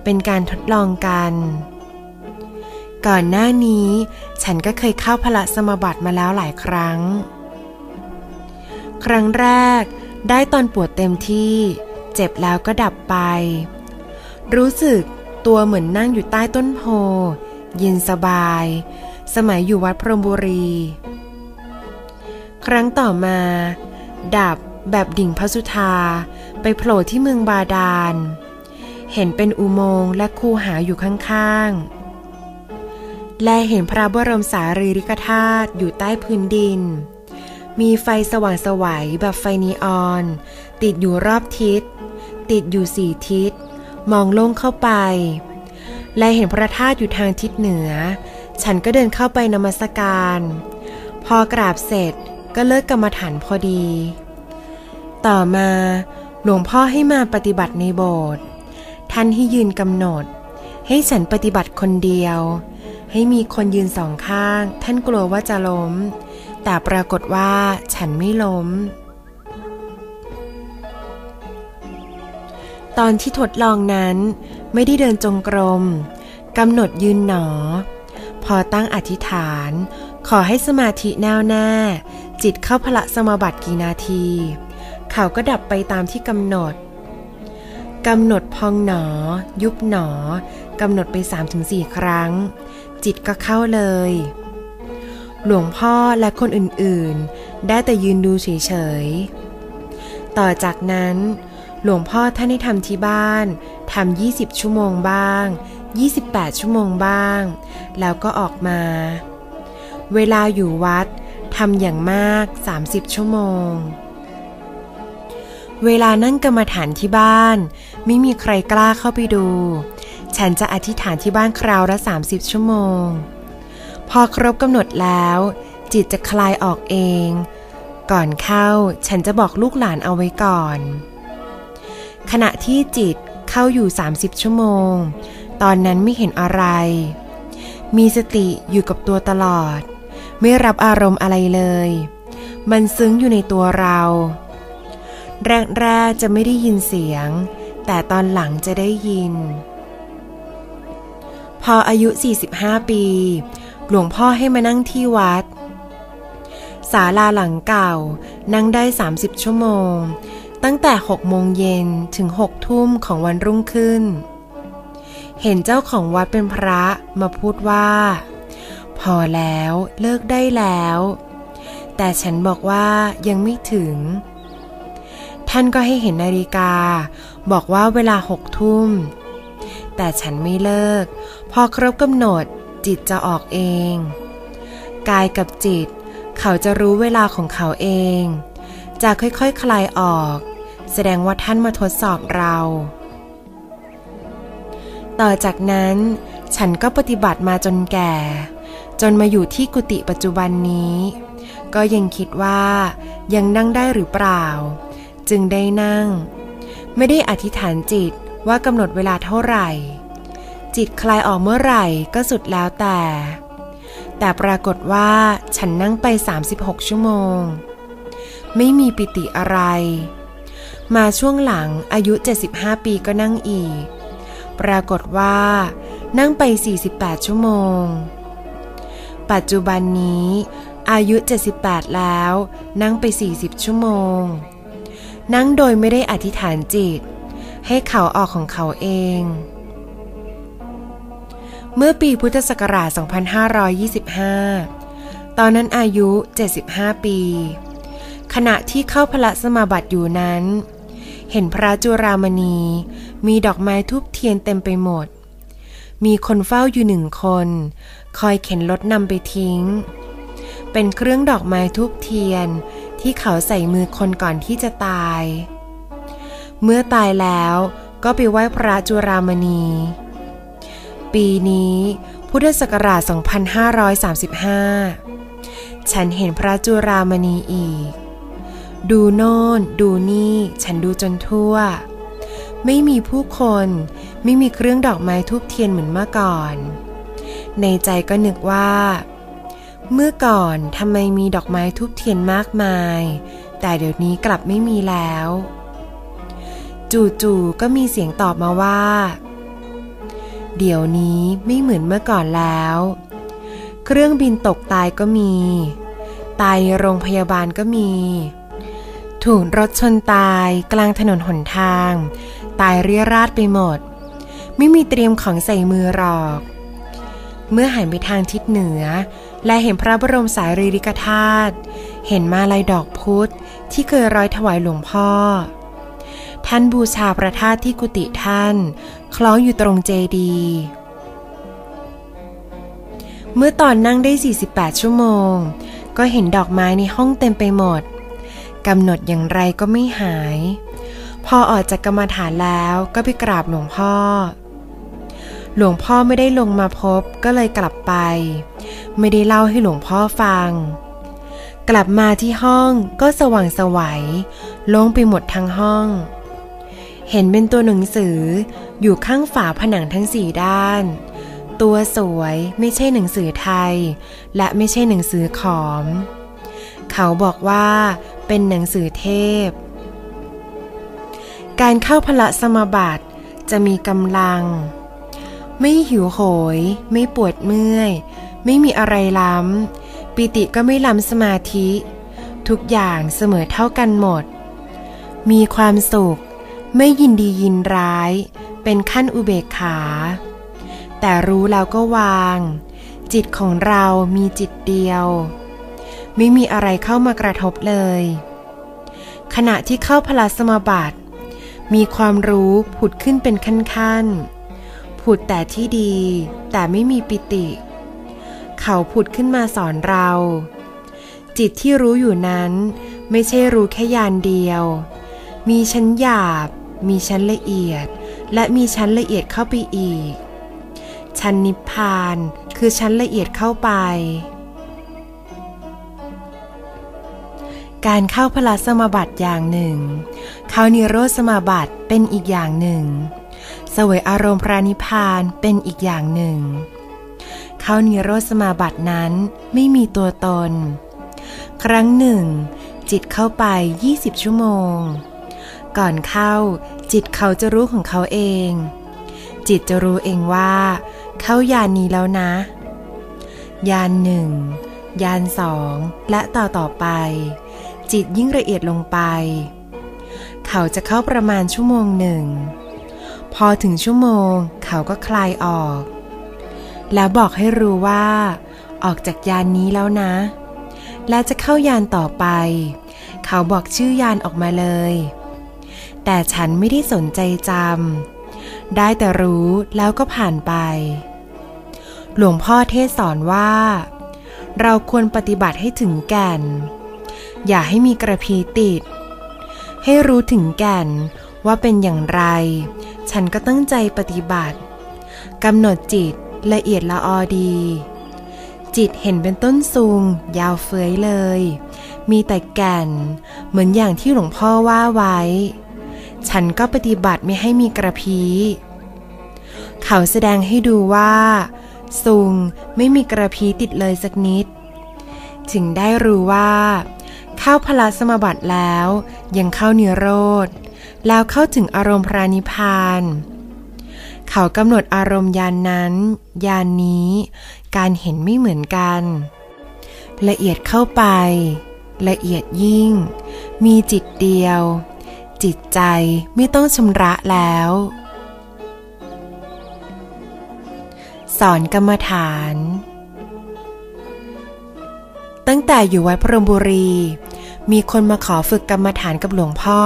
เป็นการทดลองกันก่อนหน้านี้ฉันก็เคยเข้าพละสมบัติมาแล้วหลายครั้งครั้งแรกได้ตอนปวดเต็มที่เจ็บแล้วก็ดับไปรู้สึกตัวเหมือนนั่งอยู่ใต้ต้นโพเย็นสบายสมัยอยู่วัดพรหมบุรีครั้งต่อมาดับแบบดิ่งพระสุธาไปโผล่ที่เมืองบาดาลเห็นเป็นอุโมงค์และคูหาอยู่ข้างๆและเห็นพระบรมสารีริกธาตุอยู่ใต้พื้นดินมีไฟสว่างสวัยแบบไฟนีออนติดอยู่รอบทิศติดอยู่สี่ทิศมองลงเข้าไปและเห็นพระธาตุอยู่ทางทิศเหนือฉันก็เดินเข้าไปนมัสการพอกราบเสร็จก็เลิกกรรมฐานพอดีต่อมาหลวงพ่อให้มาปฏิบัติในโบสถ์ท่านให้ยืนกำหนดให้ฉันปฏิบัติคนเดียวให้มีคนยืนสองข้างท่านกลัวว่าจะล้มแต่ปรากฏว่าฉันไม่ล้มตอนที่ทดลองนั้นไม่ได้เดินจงกรมกำหนดยืนหนอพอตั้งอธิษฐานขอให้สมาธิแน่วแน่จิตเข้าพละสมบัติกี่นาทีเขาก็ดับไปตามที่กำหนดกำหนดพองหนอยุบหนอกำหนดไป สามถึงสี่ ครั้งจิตก็เข้าเลยหลวงพ่อและคนอื่นๆได้แต่ยืนดูเฉยๆต่อจากนั้นหลวงพ่อท่านให้ทำที่บ้านทำยี่สิบชั่วโมงบ้างยี่สิบแปดชั่วโมงบ้างแล้วก็ออกมาเวลาอยู่วัดทำอย่างมากสามสิบชั่วโมงเวลานั่งกรรมฐานที่บ้านไม่มีใครกล้าเข้าไปดูฉันจะอธิษฐานที่บ้านคราวละสามสิบชั่วโมงพอครบกำหนดแล้วจิตจะคลายออกเอง ก่อนเข้าฉันจะบอกลูกหลานเอาไว้ก่อนขณะที่จิตเข้าอยู่สามสิบชั่วโมงตอนนั้นไม่เห็นอะไรมีสติอยู่กับตัวตลอดไม่รับอารมณ์อะไรเลยมันซึ้งอยู่ในตัวเราแรกๆจะไม่ได้ยินเสียงแต่ตอนหลังจะได้ยินพออายุสี่สิบห้าปีหลวงพ่อให้มานั่งที่วัดศาลาหลังเก่านั่งได้สามสิบชั่วโมงตั้งแต่หกโมงเย็นถึงหกทุ่มของวันรุ่งขึ้นเห็นเจ้าของวัดเป็นพระมาพูดว่าพอแล้วเลิกได้แล้วแต่ฉันบอกว่ายังไม่ถึงท่านก็ให้เห็นนาฬิกาบอกว่าเวลาหกทุ่มแต่ฉันไม่เลิกพอครบกำหนดจิตจะออกเองกายกับจิตเขาจะรู้เวลาของเขาเองจะค่อยๆ ค, คลายออกแสดงว่าท่านมาทดสอบเราต่อจากนั้นฉันก็ปฏิบัติมาจนแก่จนมาอยู่ที่กุฏิปัจจุบันนี้ก็ยังคิดว่ายังนั่งได้หรือเปล่าจึงได้นั่งไม่ได้อธิษฐานจิตว่ากำหนดเวลาเท่าไหร่จิตคลายออกเมื่อไหร่ก็สุดแล้วแต่แต่ปรากฏว่าฉันนั่งไปสามสิบหกชั่วโมงไม่มีปิติอะไรมาช่วงหลังอายุเจ็ดสิบห้าปีก็นั่งอีกปรากฏว่านั่งไปสี่สิบแปดชั่วโมงปัจจุบันนี้อายุเจ็ดสิบแปดแล้วนั่งไปสี่สิบชั่วโมงนั่งโดยไม่ได้อธิษฐานจิตให้เขาออกของเขาเองเมื่อปีพุทธศักราชสองพันห้าร้อยยี่สิบห้าตอนนั้นอายุเจ็ดสิบห้าปีขณะที่เข้าพระสมาบัติอยู่นั้นเห็นพระจุรามณีมีดอกไม้ธูปเทียนเต็มไปหมดมีคนเฝ้าอยู่หนึ่งคนคอยเข็นรถนำไปทิ้งเป็นเครื่องดอกไม้ธูปเทียนที่เขาใส่มือคนก่อนที่จะตายเมื่อตายแล้วก็ไปไหว้พระจุรามณีปีนี้พุทธศักราชสองพันห้าร้อยสามสิบห้าฉันเห็นพระจุรามณีอีกดูโน่นดูนี่ฉันดูจนทั่วไม่มีผู้คนไม่มีเครื่องดอกไม้ธูปเทียนเหมือนเมื่อก่อนในใจก็นึกว่าเมื่อก่อนทำไมมีดอกไม้ธูปเทียนมากมายแต่เดี๋ยวนี้กลับไม่มีแล้วจู่ๆก็มีเสียงตอบมาว่าเดี๋ยวนี้ไม่เหมือนเมื่อก่อนแล้วเครื่องบินตกตายก็มีตายในโรงพยาบาลก็มีถูกรถชนตายกลางถนนหนทางตายเรี่ยราดไปหมดไม่มีเตรียมของใส่มือหรอกเมื่อหันไปทางทิศเหนือและเห็นพระบรมสารีริกธาตุเห็นมาลัยดอกพุธที่เคยร้อยถวายหลวงพ่อท่านบูชาพระธาตุที่กุฏิท่านคล้องอยู่ตรงเจดีย์เมื่อตอนนั่งได้สี่สิบแปดชั่วโมงก็เห็นดอกไม้ในห้องเต็มไปหมดกำหนดอย่างไรก็ไม่หายพอออกจากกรรมฐานแล้วก็ไปกราบหลวงพ่อหลวงพ่อไม่ได้ลงมาพบก็เลยกลับไปไม่ได้เล่าให้หลวงพ่อฟังกลับมาที่ห้องก็สว่างสวัยโล่งไปหมดทั้งห้องเห็นเป็นตัวหนังสืออยู่ข้างฝาผนังทั้งสี่ด้านตัวสวยไม่ใช่หนังสือไทยและไม่ใช่หนังสือขอมเขาบอกว่าเป็นหนังสือเทพการเข้าพละสมาบัติจะมีกำลังไม่หิวโหยไม่ปวดเมื่อยไม่มีอะไรล้ำปิติก็ไม่ล้ำสมาธิทุกอย่างเสมอเท่ากันหมดมีความสุขไม่ยินดียินร้ายเป็นขั้นอุเบกขาแต่รู้แล้วก็วางจิตของเรามีจิตเดียวไม่มีอะไรเข้ามากระทบเลยขณะที่เข้าพละสมาบัติมีความรู้ผุดขึ้นเป็นขั้นๆผุดแต่ที่ดีแต่ไม่มีปิติเขาผุดขึ้นมาสอนเราจิตที่รู้อยู่นั้นไม่ใช่รู้แค่ยานเดียวมีชั้นหยาบมีชั้นละเอียดและมีชั้นละเอียดเข้าไปอีกชั้นนิพพานคือชั้นละเอียดเข้าไป การเข้าพละสมาบัติอย่างหนึ่งเข้านิโรธสมาบัติเป็นอีกอย่างหนึ่งเสวยอารมณ์พระนิพพานเป็นอีกอย่างหนึ่งเข้านิโรธสมาบัตินั้นไม่มีตัวตนครั้งหนึ่งจิตเข้าไปยี่สิบชั่วโมงก่อนเข้าจิตเขาจะรู้ของเขาเองจิตจะรู้เองว่าเข้าญาณนี้แล้วนะญาณหนึ่งญาณสองและต่อต่อไปจิตยิ่งละเอียดลงไปเขาจะเข้าประมาณชั่วโมงหนึ่งพอถึงชั่วโมงเขาก็คลายออกแล้วบอกให้รู้ว่าออกจากญาณนี้แล้วนะและจะเข้าญาณต่อไปเขาบอกชื่อญาณออกมาเลยแต่ฉันไม่ได้สนใจจำได้แต่รู้แล้วก็ผ่านไปหลวงพ่อเทศสอนว่าเราควรปฏิบัติให้ถึงแก่นอย่าให้มีกระพีติดให้รู้ถึงแก่นว่าเป็นอย่างไรฉันก็ตั้งใจปฏิบัติกำหนดจิตละเอียดละออดีจิตเห็นเป็นต้นสูงยาวเฟ้ยเลยมีแต่แก่นเหมือนอย่างที่หลวงพ่อว่าไว้ฉันก็ปฏิบัติไม่ให้มีกระพีเขาแสดงให้ดูว่าสูงไม่มีกระพีติดเลยสักนิดจึงได้รู้ว่าเข้าพละสมาบัติแล้วยังเข้านิโรธแล้วเข้าถึงอารมณ์พระนิพพานเขากำหนดอารมณ์ญาณนั้นญาณนี้การเห็นไม่เหมือนกันละเอียดเข้าไปละเอียดยิ่งมีจิตเดียวจิตใจไม่ต้องชำระแล้วสอนกรรมฐานตั้งแต่อยู่วัดพรหมบุรีมีคนมาขอฝึกกรรมฐานกับหลวงพ่อ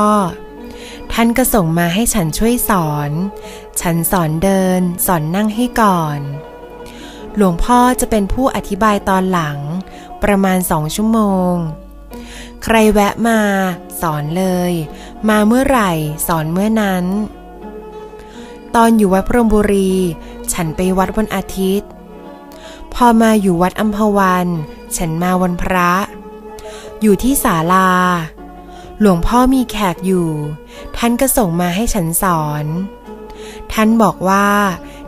ท่านก็ส่งมาให้ฉันช่วยสอนฉันสอนเดินสอนนั่งให้ก่อนหลวงพ่อจะเป็นผู้อธิบายตอนหลังประมาณสองชั่วโมงใครแวะมาสอนเลยมาเมื่อไหร่สอนเมื่อนั้นตอนอยู่วัดพรหมบุรีฉันไปวัดวันอาทิตย์พอมาอยู่วัดอัมพวันฉันมาวันพระอยู่ที่ศาลาหลวงพ่อมีแขกอยู่ท่านก็ส่งมาให้ฉันสอนท่านบอกว่า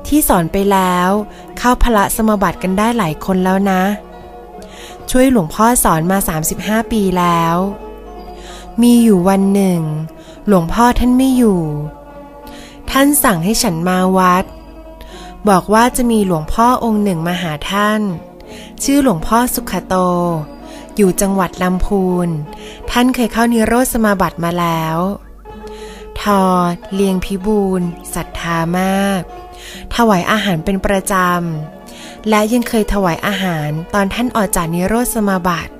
ที่สอนไปแล้วเข้าพละสมาบัติกันได้หลายคนแล้วนะช่วยหลวงพ่อสอนมาสามสิบห้าปีแล้วมีอยู่วันหนึ่งหลวงพ่อท่านไม่อยู่ท่านสั่งให้ฉันมาวัดบอกว่าจะมีหลวงพ่อองค์หนึ่งมาหาท่านชื่อหลวงพ่อสุขโตอยู่จังหวัดลำพูนท่านเคยเข้านิโรธสมาบัติมาแล้วทอเลียงพิบูลศรัทธามากถวายอาหารเป็นประจำและยังเคยถวายอาหารตอนท่านออกจากนิโรธสมาบัติ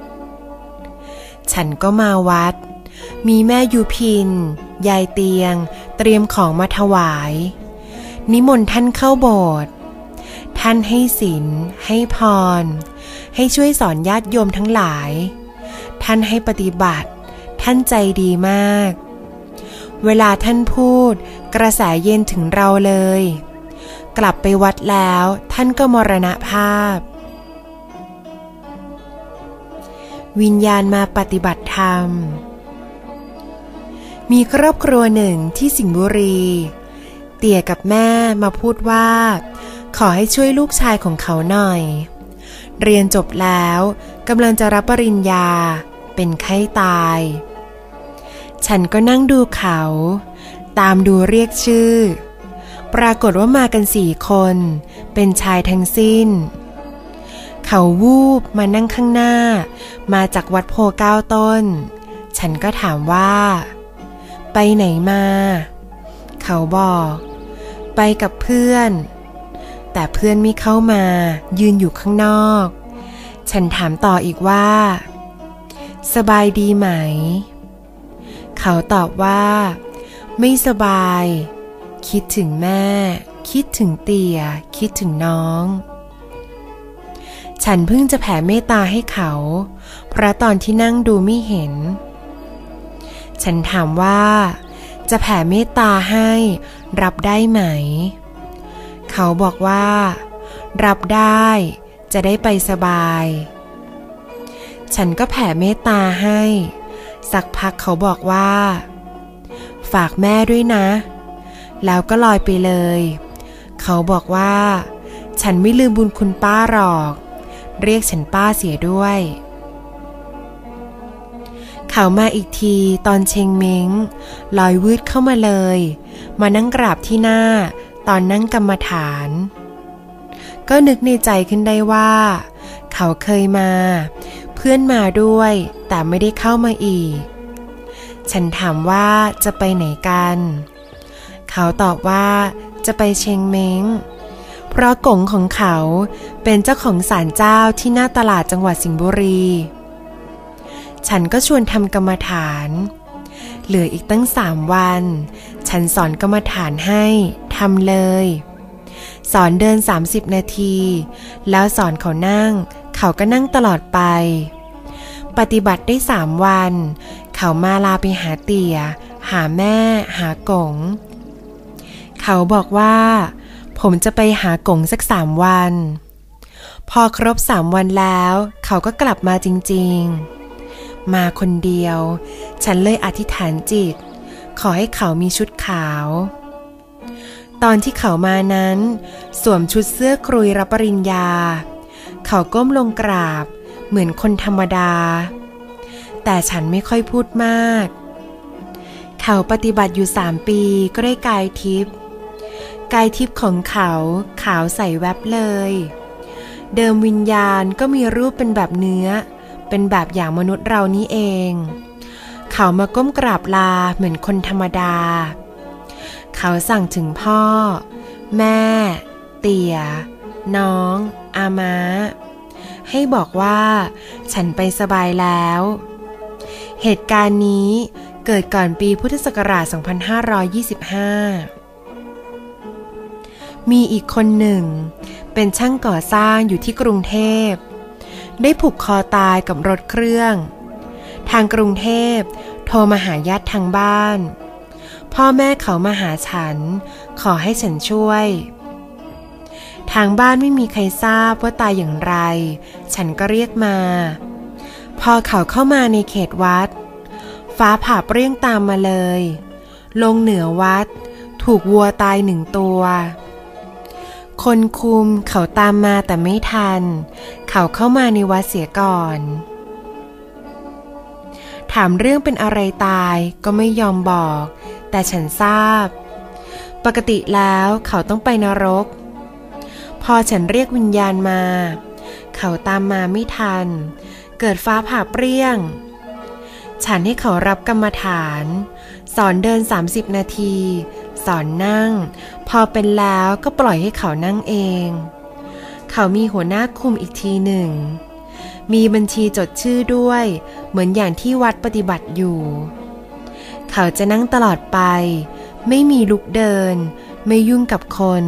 ฉันก็มาวัดมีแม่ยูพินยายเตียงเตรียมของมาถวายนิมนต์ท่านเข้าโบสถ์ท่านให้ศีลให้พรให้ช่วยสอนญาติโยมทั้งหลายท่านให้ปฏิบัติท่านใจดีมากเวลาท่านพูดกระแสเย็นถึงเราเลยกลับไปวัดแล้วท่านก็มรณภาพวิญญาณมาปฏิบัติธรรมมีครอบครัวหนึ่งที่สิงห์บุรีเตี่ยกับแม่มาพูดว่าขอให้ช่วยลูกชายของเขาหน่อยเรียนจบแล้วกำลังจะรับปริญญาเป็นไข้ตายฉันก็นั่งดูเขาตามดูเรียกชื่อปรากฏว่ามากันสี่คนเป็นชายทั้งสิ้นเขาวูบมานั่งข้างหน้ามาจากวัดโพเก้าต้นฉันก็ถามว่าไปไหนมาเขาบอกไปกับเพื่อนแต่เพื่อนไม่เข้ามายืนอยู่ข้างนอกฉันถามต่ออีกว่าสบายดีไหมเขาตอบว่าไม่สบายคิดถึงแม่คิดถึงเตี่ยคิดถึงน้องฉันเพิ่งจะแผ่เมตตาให้เขาเพราะตอนที่นั่งดูไม่เห็นฉันถามว่าจะแผ่เมตตาให้รับได้ไหมเขาบอกว่ารับได้จะได้ไปสบายฉันก็แผ่เมตตาให้ สักพักเขาบอกว่าฝากแม่ด้วยนะแล้วก็ลอยไปเลยเขาบอกว่าฉันไม่ลืมบุญคุณป้าหรอกเรียกฉันป้าเสียด้วยเขามาอีกทีตอนเชงเม้งลอยวืดเข้ามาเลยมานั่งกราบที่หน้าตอนนั่งกรรมฐานก็นึกในใจขึ้นได้ว่าเขาเคยมาเพื่อนมาด้วยแต่ไม่ได้เข้ามาอีกฉันถามว่าจะไปไหนกันเขาตอบว่าจะไปเชงเม้งเพราะก๋งของเขาเป็นเจ้าของศาลเจ้าที่หน้าตลาดจังหวัดสิงห์บุรีฉันก็ชวนทำกรรมฐานเหลืออีกตั้งสามวันฉันสอนกรรมฐานให้ทำเลยสอนเดินสามสิบนาทีแล้วสอนเขานั่งเขาก็นั่งตลอดไปปฏิบัติได้สามวันเขามาลาไปหาเตี่ยหาแม่หากงเขาบอกว่าผมจะไปหากงสักสามวันพอครบสามวันแล้วเขาก็กลับมาจริงๆมาคนเดียวฉันเลยอธิษฐานจิตขอให้เขามีชุดขาวตอนที่เขามานั้นสวมชุดเสื้อครุยรับปริญญาเขาก้มลงกราบเหมือนคนธรรมดาแต่ฉันไม่ค่อยพูดมากเขาปฏิบัติอยู่สามปีก็ได้กายทิพย์กายทิพย์ของเขาขาวใสแวบเลยเดิมวิญญาณก็มีรูปเป็นแบบเนื้อเป็นแบบอย่างมนุษย์เรานี้เองเขามาก้มกราบลาเหมือนคนธรรมดาเขาสั่งถึงพ่อแม่เตี่ยน้องอาม้าให้บอกว่าฉันไปสบายแล้วเหตุการณ์นี้เกิดก่อนปีพุทธศักราชสองพันห้าร้อยยี่สิบห้ามีอีกคนหนึ่งเป็นช่างก่อสร้างอยู่ที่กรุงเทพได้ผูกคอตายกับรถเครื่องทางกรุงเทพโทรมาหาญาติทางบ้านพ่อแม่เขามาหาฉันขอให้ฉันช่วยทางบ้านไม่มีใครทราบว่าตายอย่างไรฉันก็เรียกมาพอเขาเข้ามาในเขตวัดฟ้าผ่าเปรี้ยงตามมาเลยลงเหนือวัดถูกวัวตายหนึ่งตัวคนคุมเขาตามมาแต่ไม่ทันเขาเข้ามาในวัดเสียก่อนถามเรื่องเป็นอะไรตายก็ไม่ยอมบอกแต่ฉันทราบปกติแล้วเขาต้องไปนรกพอฉันเรียกวิญญาณมาเขาตามมาไม่ทันเกิดฟ้าผ่าเปรี้ยงฉันให้เขารับกรรมฐานสอนเดินสามสิบนาทีสอนนั่งพอเป็นแล้วก็ปล่อยให้เขานั่งเองเขามีหัวหน้าคุมอีกทีหนึ่งมีบัญชีจดชื่อด้วยเหมือนอย่างที่วัดปฏิบัติอยู่เขาจะนั่งตลอดไปไม่มีลุกเดินไม่ยุ่งกับคน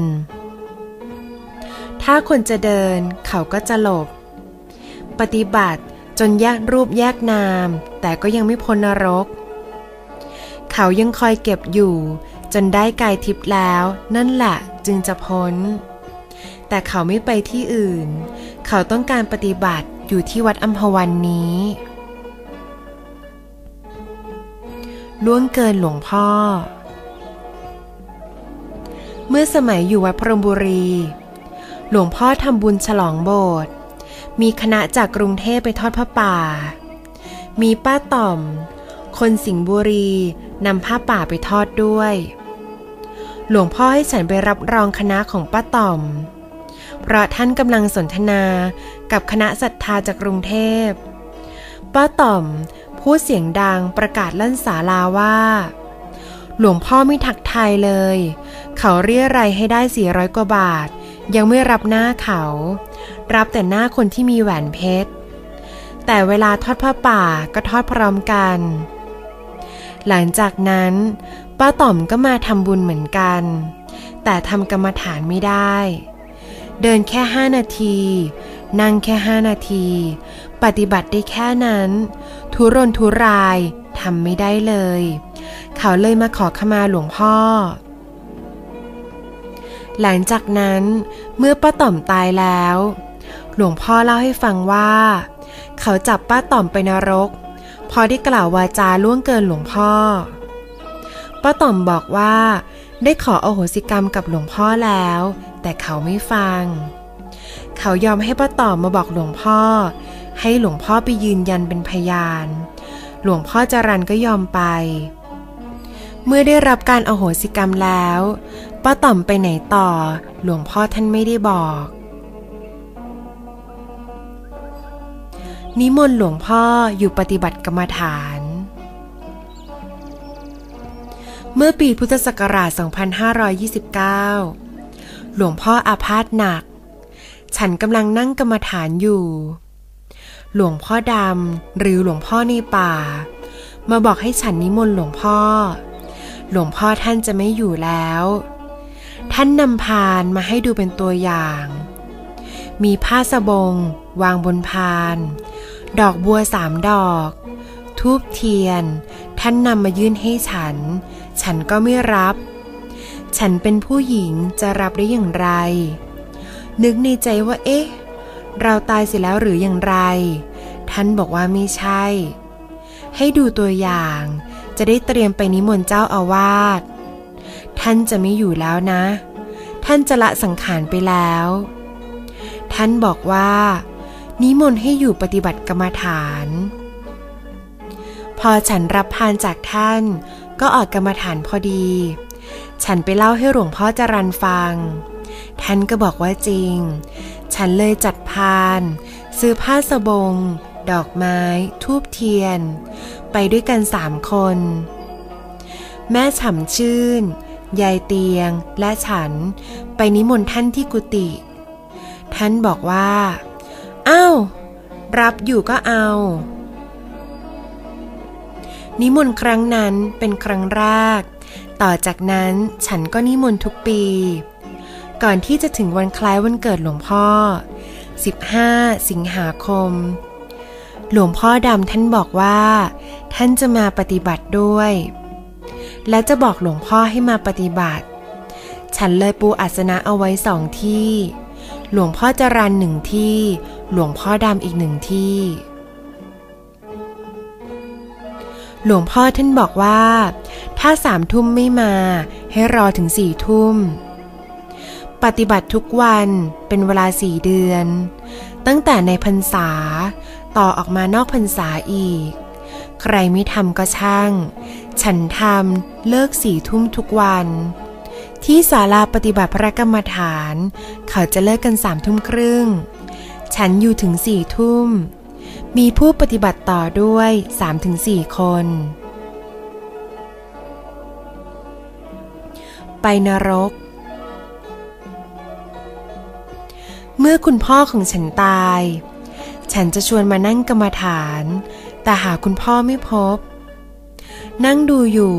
ถ้าคนจะเดินเขาก็จะหลบปฏิบัติจนแยกรูปแยกนามแต่ก็ยังไม่พ้นนรกเขายังคอยเก็บอยู่จนได้กายทิพย์แล้วนั่นแหละจึงจะพ้นแต่เขาไม่ไปที่อื่นเขาต้องการปฏิบัติอยู่ที่วัดอัมพวันนี้ล่วงเกินหลวงพ่อเมื่อสมัยอยู่วัดพรหมบุรีหลวงพ่อทำบุญฉลองโบสถ์มีคณะจากกรุงเทพไปทอดผ้าป่ามีป้าต่อมคนสิงห์บุรีนำผ้าป่าไปทอดด้วยหลวงพ่อให้ฉันไปรับรองคณะของป้าต่อมเพราะท่านกำลังสนทนากับคณะศรัทธาจากกรุงเทพป้าต่อมพูดเสียงดังประกาศลั่นศาลาว่าหลวงพ่อไม่ทักทายเลยเขาเรียรายให้ได้สี่ร้อยกว่าบาทยังไม่รับหน้าเขารับแต่หน้าคนที่มีแหวนเพชรแต่เวลาทอดผ้าป่าก็ทอดพร้อมกันหลังจากนั้นป้าต่อมก็มาทำบุญเหมือนกันแต่ทำกรรมฐานไม่ได้เดินแค่ห้านาทีนั่งแค่ห้านาทีปฏิบัติได้แค่นั้นทุรนทุรายทำไม่ได้เลยเขาเลยมาขอขมาหลวงพ่อหลังจากนั้นเมื่อป้าต่อมตายแล้วหลวงพ่อเล่าให้ฟังว่าเขาจับป้าต่อมไปนรก พอได้กล่าววาจาล่วงเกินหลวงพ่อป้าต่อมบอกว่าได้ขออโหสิกรรมกับหลวงพ่อแล้วแต่เขาไม่ฟังเขายอมให้ป้าต่อมมาบอกหลวงพ่อให้หลวงพ่อไปยืนยันเป็นพยานหลวงพ่อจรัญก็ยอมไปเมื่อได้รับการอโหสิกรรมแล้วป้าต่อมไปไหนต่อหลวงพ่อท่านไม่ได้บอกนิมนต์หลวงพ่ออยู่ปฏิบัติกรรมฐานเมื่อปีพุทธศักราช สองพันห้าร้อยยี่สิบเก้า หลวงพ่ออาพาธหนักฉันกำลังนั่งกรรมฐานอยู่หลวงพ่อดำหรือหลวงพ่อในป่ามาบอกให้ฉันนิมนต์หลวงพ่อหลวงพ่อท่านจะไม่อยู่แล้วท่านนำพานมาให้ดูเป็นตัวอย่างมีผ้าสบงวางบนพานดอกบัวสามดอกธูปเทียนท่านนำมายื่นให้ฉันฉันก็ไม่รับฉันเป็นผู้หญิงจะรับได้อย่างไรนึกในใจว่าเอ๊ะเราตายเสียแล้วหรืออย่างไรท่านบอกว่าไม่ใช่ให้ดูตัวอย่างจะได้เตรียมไปนิมนต์เจ้าอาวาสท่านจะไม่อยู่แล้วนะท่านจะละสังขารไปแล้วท่านบอกว่านิมนต์ให้อยู่ปฏิบัติกรรมฐานพอฉันรับพานจากท่านก็ออกกรรมฐานพอดีฉันไปเล่าให้หลวงพ่อจรัญฟังท่านก็บอกว่าจริงฉันเลยจัดพานซื้อผ้าสบงดอกไม้ธูปเทียนไปด้วยกันสามคนแม่ฉ่ำชื่นยายเตียงและฉันไปนิมนต์ท่านที่กุฏิท่านบอกว่าอ้าวรับอยู่ก็เอานิมนต์ครั้งนั้นเป็นครั้งแรกต่อจากนั้นฉันก็นิมนต์ทุกปีก่อนที่จะถึงวันคล้ายวันเกิดหลวงพ่อสิบห้าสิงหาคมหลวงพ่อดำท่านบอกว่าท่านจะมาปฏิบัติด้วยและจะบอกหลวงพ่อให้มาปฏิบัติฉันเลยปูอาสนะเอาไว้สองที่หลวงพ่อจรัญหนึ่งที่หลวงพ่อดำอีกหนึ่งที่หลวงพ่อท่านบอกว่าถ้าสามทุ่มไม่มาให้รอถึงสี่ทุ่มปฏิบัติทุกวันเป็นเวลาสี่เดือนตั้งแต่ในพรรษาต่อออกมานอกพรรษาอีกใครไม่ทำก็ช่างฉันทำเลิกสี่ทุ่มทุกวันที่ศาลาปฏิบัติพระกรรมฐานเขาจะเลิกกันสามทุ่มครึ่งฉันอยู่ถึงสี่ทุ่มมีผู้ปฏิบัติต่อด้วย สามถึงสี่ คนไปนรกเมื่อคุณพ่อของฉันตายฉันจะชวนมานั่งกรรมฐานแต่หาคุณพ่อไม่พบนั่งดูอยู่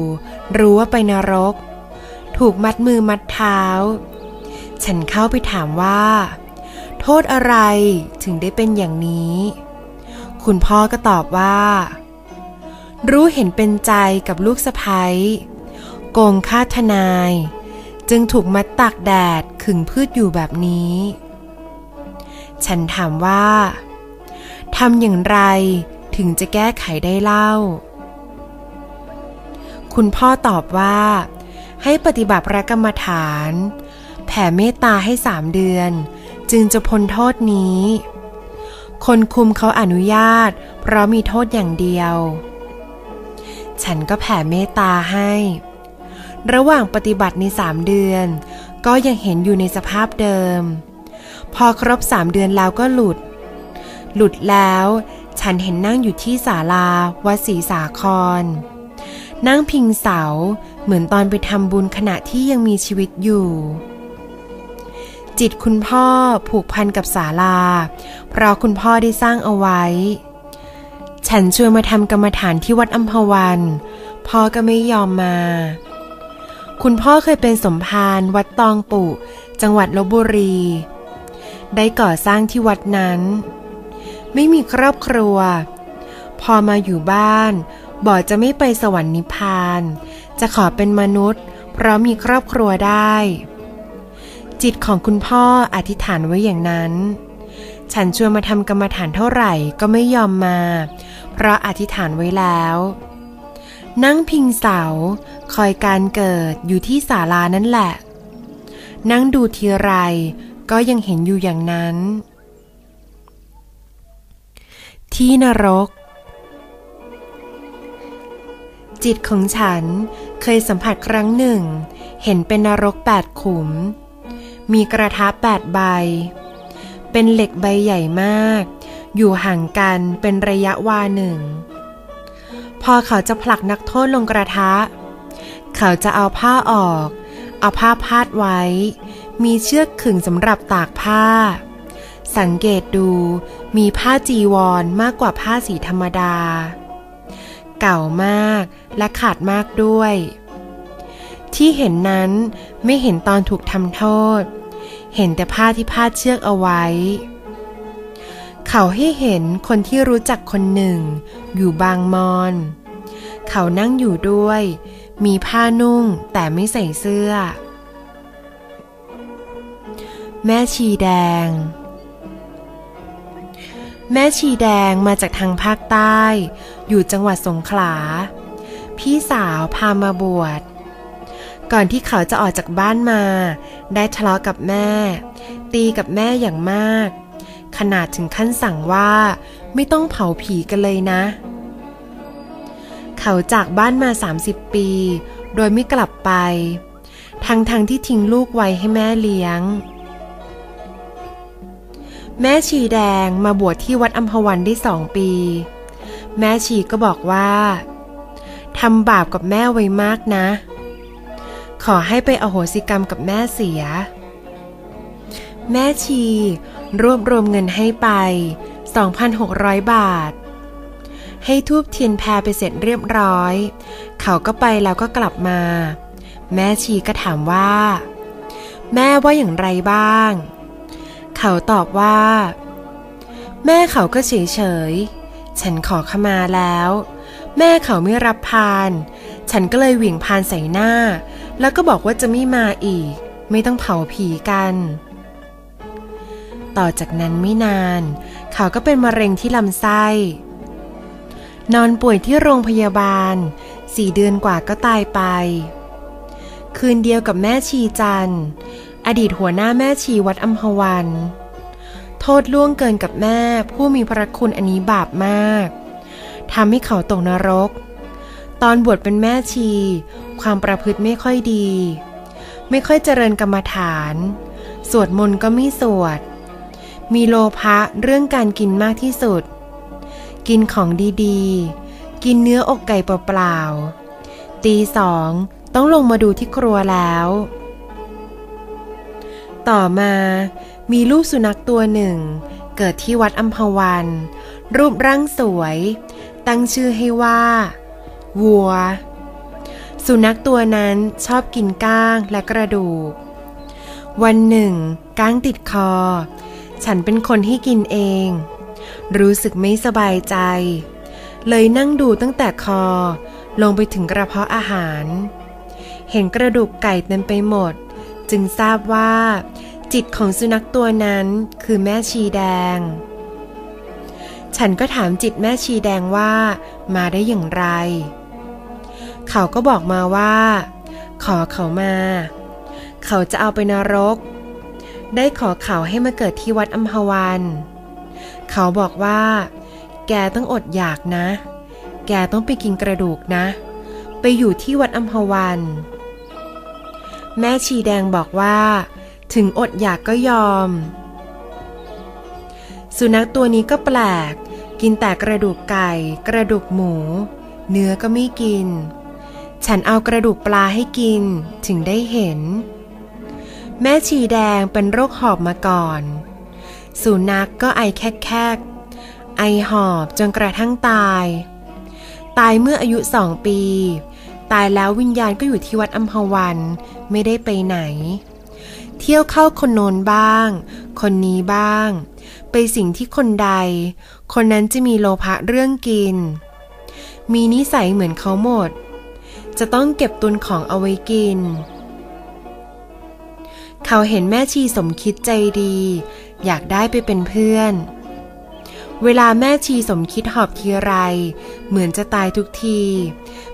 รู้ว่าไปนรกถูกมัดมือมัดเท้าฉันเข้าไปถามว่าโทษอะไรถึงได้เป็นอย่างนี้คุณพ่อก็ตอบว่ารู้เห็นเป็นใจกับลูกสะใภ้โกงค่าทนายจึงถูกมัดตากแดดขึงพืชอยู่แบบนี้ฉันถามว่าทำอย่างไรถึงจะแก้ไขได้เล่าคุณพ่อตอบว่าให้ปฏิบัติพระกรรมฐานแผ่เมตตาให้สามเดือนจึงจะพ้นโทษนี้คนคุมเขาอนุญาตเพราะมีโทษอย่างเดียวฉันก็แผ่เมตตาให้ระหว่างปฏิบัติในสามเดือนก็ยังเห็นอยู่ในสภาพเดิมพอครบสามเดือนแล้วก็หลุดหลุดแล้วฉันเห็นนั่งอยู่ที่ศาลาวัดศรีสาครนั่งพิงเสาเหมือนตอนไปทำบุญขณะที่ยังมีชีวิตอยู่จิตคุณพ่อผูกพันกับศาลาเพราะคุณพ่อได้สร้างเอาไว้ฉันชวนมาทำกรรมฐานที่วัดอัมพวันพ่อก็ไม่ยอมมาคุณพ่อเคยเป็นสมภารวัดตองปุจังหวัดลพบุรีได้ก่อสร้างที่วัดนั้นไม่มีครอบครัวพอมาอยู่บ้านบอกจะไม่ไปสวรรค์นิพพานจะขอเป็นมนุษย์เพราะมีครอบครัวได้จิตของคุณพ่ออธิษฐานไว้อย่างนั้นฉันชวนมาทำกรรมฐานเท่าไหร่ก็ไม่ยอมมาเพ เพราะอธิษฐานไว้แล้วนั่งพิงเสาคอยการเกิดอยู่ที่ศาลานั่นแหละนั่งดูทีไรก็ยังเห็นอยู่อย่างนั้นที่นรกจิตของฉันเคยสัมผัสครั้งหนึ่งเห็นเป็นนรกแปดขุมมีกระทะแปดใบเป็นเหล็กใบใหญ่มากอยู่ห่างกันเป็นระยะวาหนึ่งพอเขาจะผลักนักโทษลงกระทะเขาจะเอาผ้าออกเอาผ้าพาดไว้มีเชือกขึงสำหรับตากผ้าสังเกตดูมีผ้าจีวรมากกว่าผ้าสีธรรมดาเก่ามากและขาดมากด้วยที่เห็นนั้นไม่เห็นตอนถูกทำโทษเห็นแต่ผ้าที่พาดเชือกเอาไว้เขาให้เห็นคนที่รู้จักคนหนึ่งอยู่บางมอนเขานั่งอยู่ด้วยมีผ้านุ่งแต่ไม่ใส่เสื้อแม่ชีแดงแม่ชีแดงมาจากทางภาคใต้อยู่จังหวัดสงขลาพี่สาวพามาบวชก่อนที่เขาจะออกจากบ้านมาได้ทะเลาะกับแม่ตีกับแม่อย่างมากขนาดถึงขั้นสั่งว่าไม่ต้องเผาผีกันเลยนะเขาจากบ้านมาสามสิบปีโดยไม่กลับไปทั้งๆ ท, ที่ทิ้งลูกไว้ให้แม่เลี้ยงแม่ชีแดงมาบวชที่วัดอัมพวันได้สองปีแม่ชีก็บอกว่าทำบาปกับแม่ไว้มากนะขอให้ไปอโหสิกรรมกับแม่เสียแม่ชีรวบรวมเงินให้ไป สองพันหกร้อย บาทให้ทูบเทียนแพรไปเสร็จเรียบร้อยเขาก็ไปแล้วก็กลับมาแม่ชีก็ถามว่าแม่ว่าอย่างไรบ้างเขาตอบว่าแม่เขาก็เฉยเฉยฉันขอขมาแล้วแม่เขาไม่รับพานฉันก็เลยเหวี่ยงพานใส่หน้าแล้วก็บอกว่าจะไม่มาอีกไม่ต้องเผาผีกันต่อจากนั้นไม่นานเขาก็เป็นมะเร็งที่ลำไส้นอนป่วยที่โรงพยาบาลสี่เดือนกว่าก็ตายไปคืนเดียวกับแม่ชีจันอดีตหัวหน้าแม่ชีวัดอัมพวันโทษล่วงเกินกับแม่ผู้มีพระคุณอันนี้บาปมากทำให้เขาตกนรกตอนบวชเป็นแม่ชีความประพฤติไม่ค่อยดีไม่ค่อยเจริญกรรมฐานสวดมนต์ก็ไม่สวดมีโลภะเรื่องการกินมากที่สุดกินของดีๆกินเนื้ออกไก่เปล่าๆตีสองต้องลงมาดูที่ครัวแล้วต่อมามีลูกสุนัขตัวหนึ่งเกิดที่วัดอัมพวันรูปร่างสวยตั้งชื่อให้ว่าวัวสุนัขตัวนั้นชอบกินก้างและกระดูกวันหนึ่งก้างติดคอฉันเป็นคนให้กินเองรู้สึกไม่สบายใจเลยนั่งดูตั้งแต่คอลงไปถึงกระเพาะอาหารเห็นกระดูกไก่เต็มไปหมดจึงทราบว่าจิตของสุนัขตัวนั้นคือแม่ชีแดงฉันก็ถามจิตแม่ชีแดงว่ามาได้อย่างไรเขาก็บอกมาว่าขอเขามาเขาจะเอาไปนรกได้ขอเขาให้มาเกิดที่วัดอัมพวันเขาบอกว่าแกต้องอดอยากนะแกต้องไปกินกระดูกนะไปอยู่ที่วัดอัมพวันแม่ชีแดงบอกว่าถึงอดอยากก็ยอมสุนัขตัวนี้ก็แปลกกินแต่กระดูกไก่กระดูกหมูเนื้อก็ไม่กินฉันเอากระดูกปลาให้กินถึงได้เห็นแม่ชีแดงเป็นโรคหอบมาก่อนสุนัขก็ไอแคกๆไอหอบจนกระทั่งตายตายเมื่ออายุสองปีตายแล้ววิญญาณก็อยู่ที่วัดอัมพวันไม่ได้ไปไหนเที่ยวเข้าคนโน้นบ้างคนนี้บ้างไปสิ่งที่คนใดคนนั้นจะมีโลภะเรื่องกินมีนิสัยเหมือนเขาหมดจะต้องเก็บตุนของเอาไว้กินเขาเห็นแม่ชีสมคิดใจดีอยากได้ไปเป็นเพื่อน เวลาแม่ชีสมคิดหอบทีไรเหมือนจะตายทุกที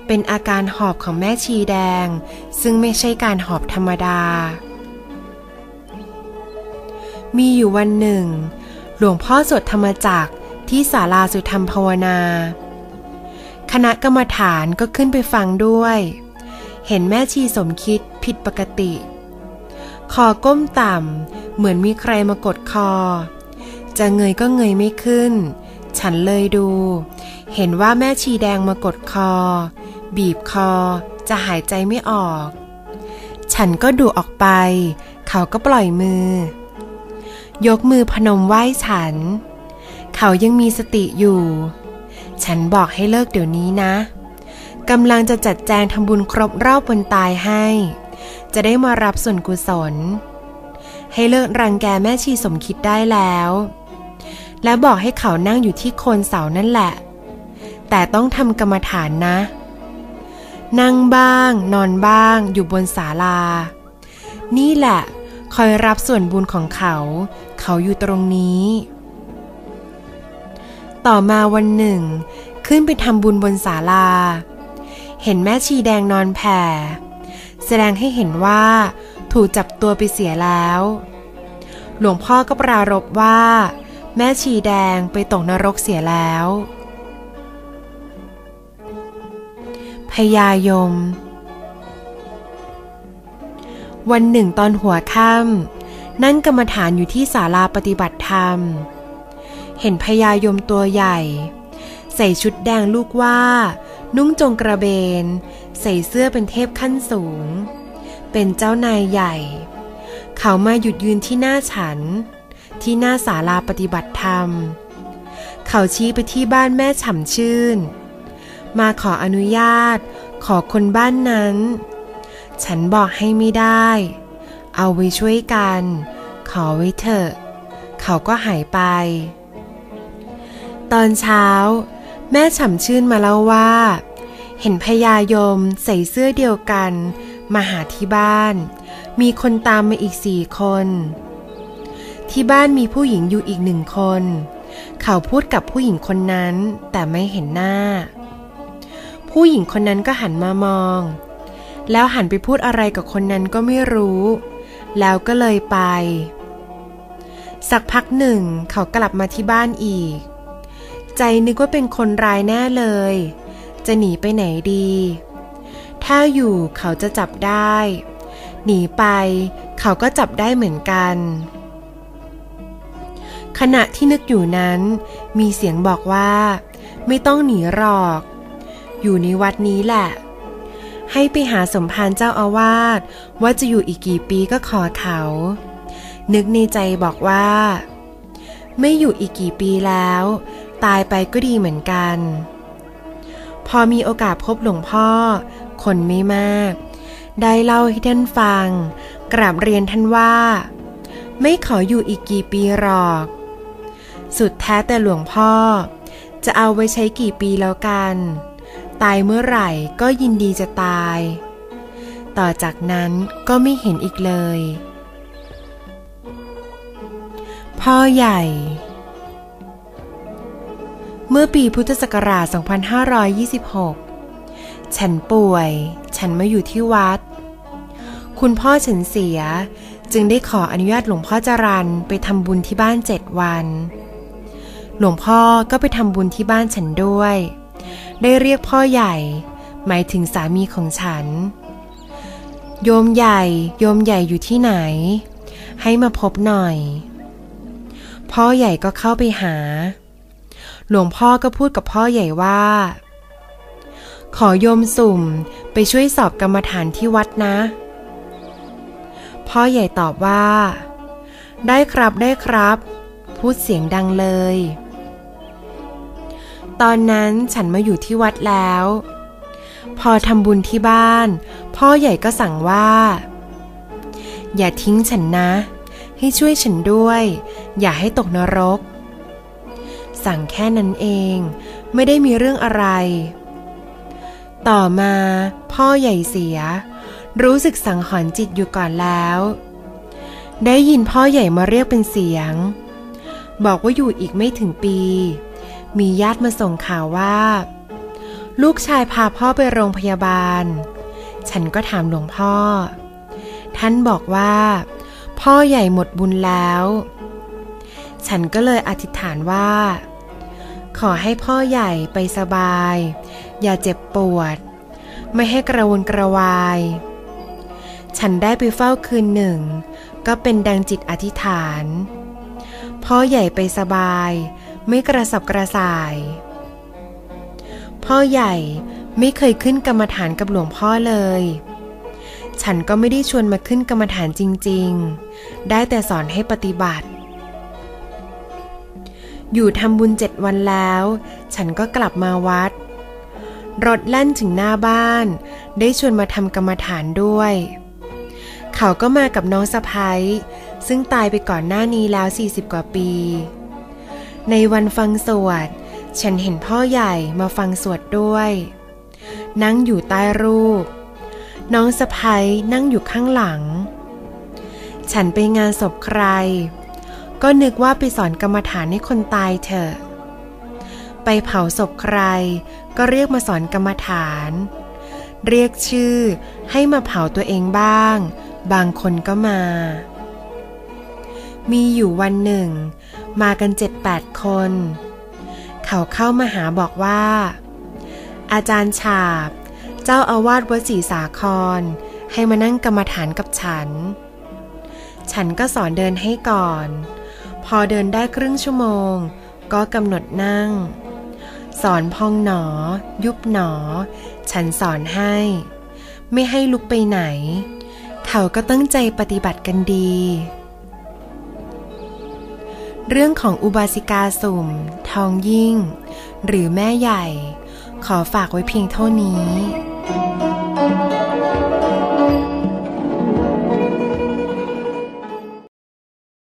เป็นอาการหอบของแม่ชีแดงซึ่งไม่ใช่การหอบธรรมดามีอยู่วันหนึ่งหลวงพ่อสดธรรมจักรที่ศาลาสุธรรมภาวนาคณะกรรมฐานก็ขึ้นไปฟังด้วยเห็นแม่ชีสมคิดผิดปกติคอก้มต่ำเหมือนมีใครมากดคอจะเงยก็เงยไม่ขึ้นฉันเลยดูเห็นว่าแม่ชีแดงมากดคอบีบคอจะหายใจไม่ออกฉันก็ดูออกไปเขาก็ปล่อยมือยกมือพนมไหว้ฉันเขายังมีสติอยู่ฉันบอกให้เลิกเดี๋ยวนี้นะกำลังจะจัดแจงทำบุญครบรอบวันตายให้จะได้มารับส่วนกุศลให้เลิกรังแกแม่ชีสมคิดได้แล้วและบอกให้เขานั่งอยู่ที่โคนเสานั่นแหละแต่ต้องทำกรรมฐานนะนั่งบ้างนอนบ้างอยู่บนศาลานี่แหละคอยรับส่วนบุญของเขาเขาอยู่ตรงนี้ต่อมาวันหนึ่งขึ้นไปทำบุญบนศาลาเห็นแม่ชีแดงนอนแผ่แสดงให้เห็นว่าถูกจับตัวไปเสียแล้วหลวงพ่อก็ปรารภว่าแม่ชีแดงไปตกนรกเสียแล้วพญายมวันหนึ่งตอนหัวค่ำนั่งกรรมฐานอยู่ที่ศาลาปฏิบัติธรรมเห็นพญายมตัวใหญ่ใส่ชุดแดงลูกว่านุ่งจงกระเบนใส่เสื้อเป็นเทพขั้นสูงเป็นเจ้านายใหญ่เขามาหยุดยืนที่หน้าฉันที่หน้าศาลาปฏิบัติธรรมเขาชี้ไปที่บ้านแม่ฉ่ำชื่นมาขออนุญาตขอคนบ้านนั้นฉันบอกให้ไม่ได้เอาไว้ช่วยกันขอไว้เถอะเขาก็หายไปตอนเช้าแม่ฉ่ำชื่นมาเล่าว่าเห็นพญายมใส่เสื้อเดียวกันมาหาที่บ้านมีคนตามมาอีกสี่คนที่บ้านมีผู้หญิงอยู่อีกหนึ่งคนเขาพูดกับผู้หญิงคนนั้นแต่ไม่เห็นหน้าผู้หญิงคนนั้นก็หันมามองแล้วหันไปพูดอะไรกับคนนั้นก็ไม่รู้แล้วก็เลยไปสักพักหนึ่งเขากลับมาที่บ้านอีกใจนึกว่าเป็นคนร้ายแน่เลยจะหนีไปไหนดีถ้าอยู่เขาจะจับได้หนีไปเขาก็จับได้เหมือนกันขณะที่นึกอยู่นั้นมีเสียงบอกว่าไม่ต้องหนีหรอกอยู่ในวัดนี้แหละให้ไปหาสมภารเจ้าอาวาสว่าจะอยู่อีกกี่ปีก็ขอเขานึกในใจบอกว่าไม่อยู่อีกกี่ปีแล้วตายไปก็ดีเหมือนกันพอมีโอกาสพบหลวงพ่อคนไม่มากได้เล่าให้ท่านฟังกราบเรียนท่านว่าไม่ขออยู่อีกกี่ปีหรอกสุดแท้แต่หลวงพ่อจะเอาไว้ใช้กี่ปีแล้วกันตายเมื่อไหร่ก็ยินดีจะตายต่อจากนั้นก็ไม่เห็นอีกเลยพ่อใหญ่เมื่อปีพุทธศักราช สองพันห้าร้อยยี่สิบหก ฉันป่วยฉันมาอยู่ที่วัดคุณพ่อฉันเสียจึงได้ขออนุญาตหลวงพ่อจรัญไปทำบุญที่บ้านเจ็ดวันหลวงพ่อก็ไปทำบุญที่บ้านฉันด้วยได้เรียกพ่อใหญ่หมายถึงสามีของฉันโยมใหญ่โยมใหญ่อยู่ที่ไหนให้มาพบหน่อยพ่อใหญ่ก็เข้าไปหาหลวงพ่อก็พูดกับพ่อใหญ่ว่าขอโยมสุ่มไปช่วยสอบกรรมฐานที่วัดนะพ่อใหญ่ตอบว่าได้ครับได้ครับพูดเสียงดังเลยตอนนั้นฉันมาอยู่ที่วัดแล้วพอทำบุญที่บ้านพ่อใหญ่ก็สั่งว่าอย่าทิ้งฉันนะให้ช่วยฉันด้วยอย่าให้ตกนรกสั่งแค่นั้นเองไม่ได้มีเรื่องอะไรต่อมาพ่อใหญ่เสียรู้สึกสังหรณ์จิตอยู่ก่อนแล้วได้ยินพ่อใหญ่มาเรียกเป็นเสียง บอกว่าอยู่อีกไม่ถึงปีมีญาติมาส่งข่าวว่าลูกชายพาพ่อไปโรงพยาบาลฉันก็ถามหลวงพ่อท่านบอกว่าพ่อใหญ่หมดบุญแล้วฉันก็เลยอธิษฐานว่าขอให้พ่อใหญ่ไปสบายอย่าเจ็บปวดไม่ให้กระวนกระวายฉันได้ไปเฝ้าคืนหนึ่งก็เป็นดังจิตอธิษฐานพ่อใหญ่ไปสบายไม่กระสับกระส่ายพ่อใหญ่ไม่เคยขึ้นกรรมฐานกับหลวงพ่อเลยฉันก็ไม่ได้ชวนมาขึ้นกรรมฐานจริงๆได้แต่สอนให้ปฏิบัติอยู่ทำบุญเจ็ดวันแล้วฉันก็กลับมาวัดรถแล่นถึงหน้าบ้านได้ชวนมาทำกรรมฐานด้วยเขาก็มากับน้องสะพ้ายซึ่งตายไปก่อนหน้านี้แล้วสี่สิบกว่าปีในวันฟังสวดฉันเห็นพ่อใหญ่มาฟังสวดด้วยนั่งอยู่ใต้รูปน้องสะพ้ายนั่งอยู่ข้างหลังฉันไปงานศพใครก็นึกว่าไปสอนกรรมฐานให้คนตายเถอะไปเผาศพใครก็เรียกมาสอนกรรมฐานเรียกชื่อให้มาเผาตัวเองบ้างบางคนก็มามีอยู่วันหนึ่งมากันเจ็ดแปดคนเขาเข้ามาหาบอกว่าอาจารย์ฉาบเจ้าอาวาสวัดศรีสาครให้มานั่งกรรมฐานกับฉันฉันก็สอนเดินให้ก่อนพอเดินได้ครึ่งชั่วโมงก็กำหนดนั่งสอนพองหนอยุบหนอฉันสอนให้ไม่ให้ลุกไปไหนเขาก็ตั้งใจปฏิบัติกันดีเรื่องของอุบาสิกาสุ่มทองยิ่งหรือแม่ใหญ่ขอฝากไว้เพียงเท่านี้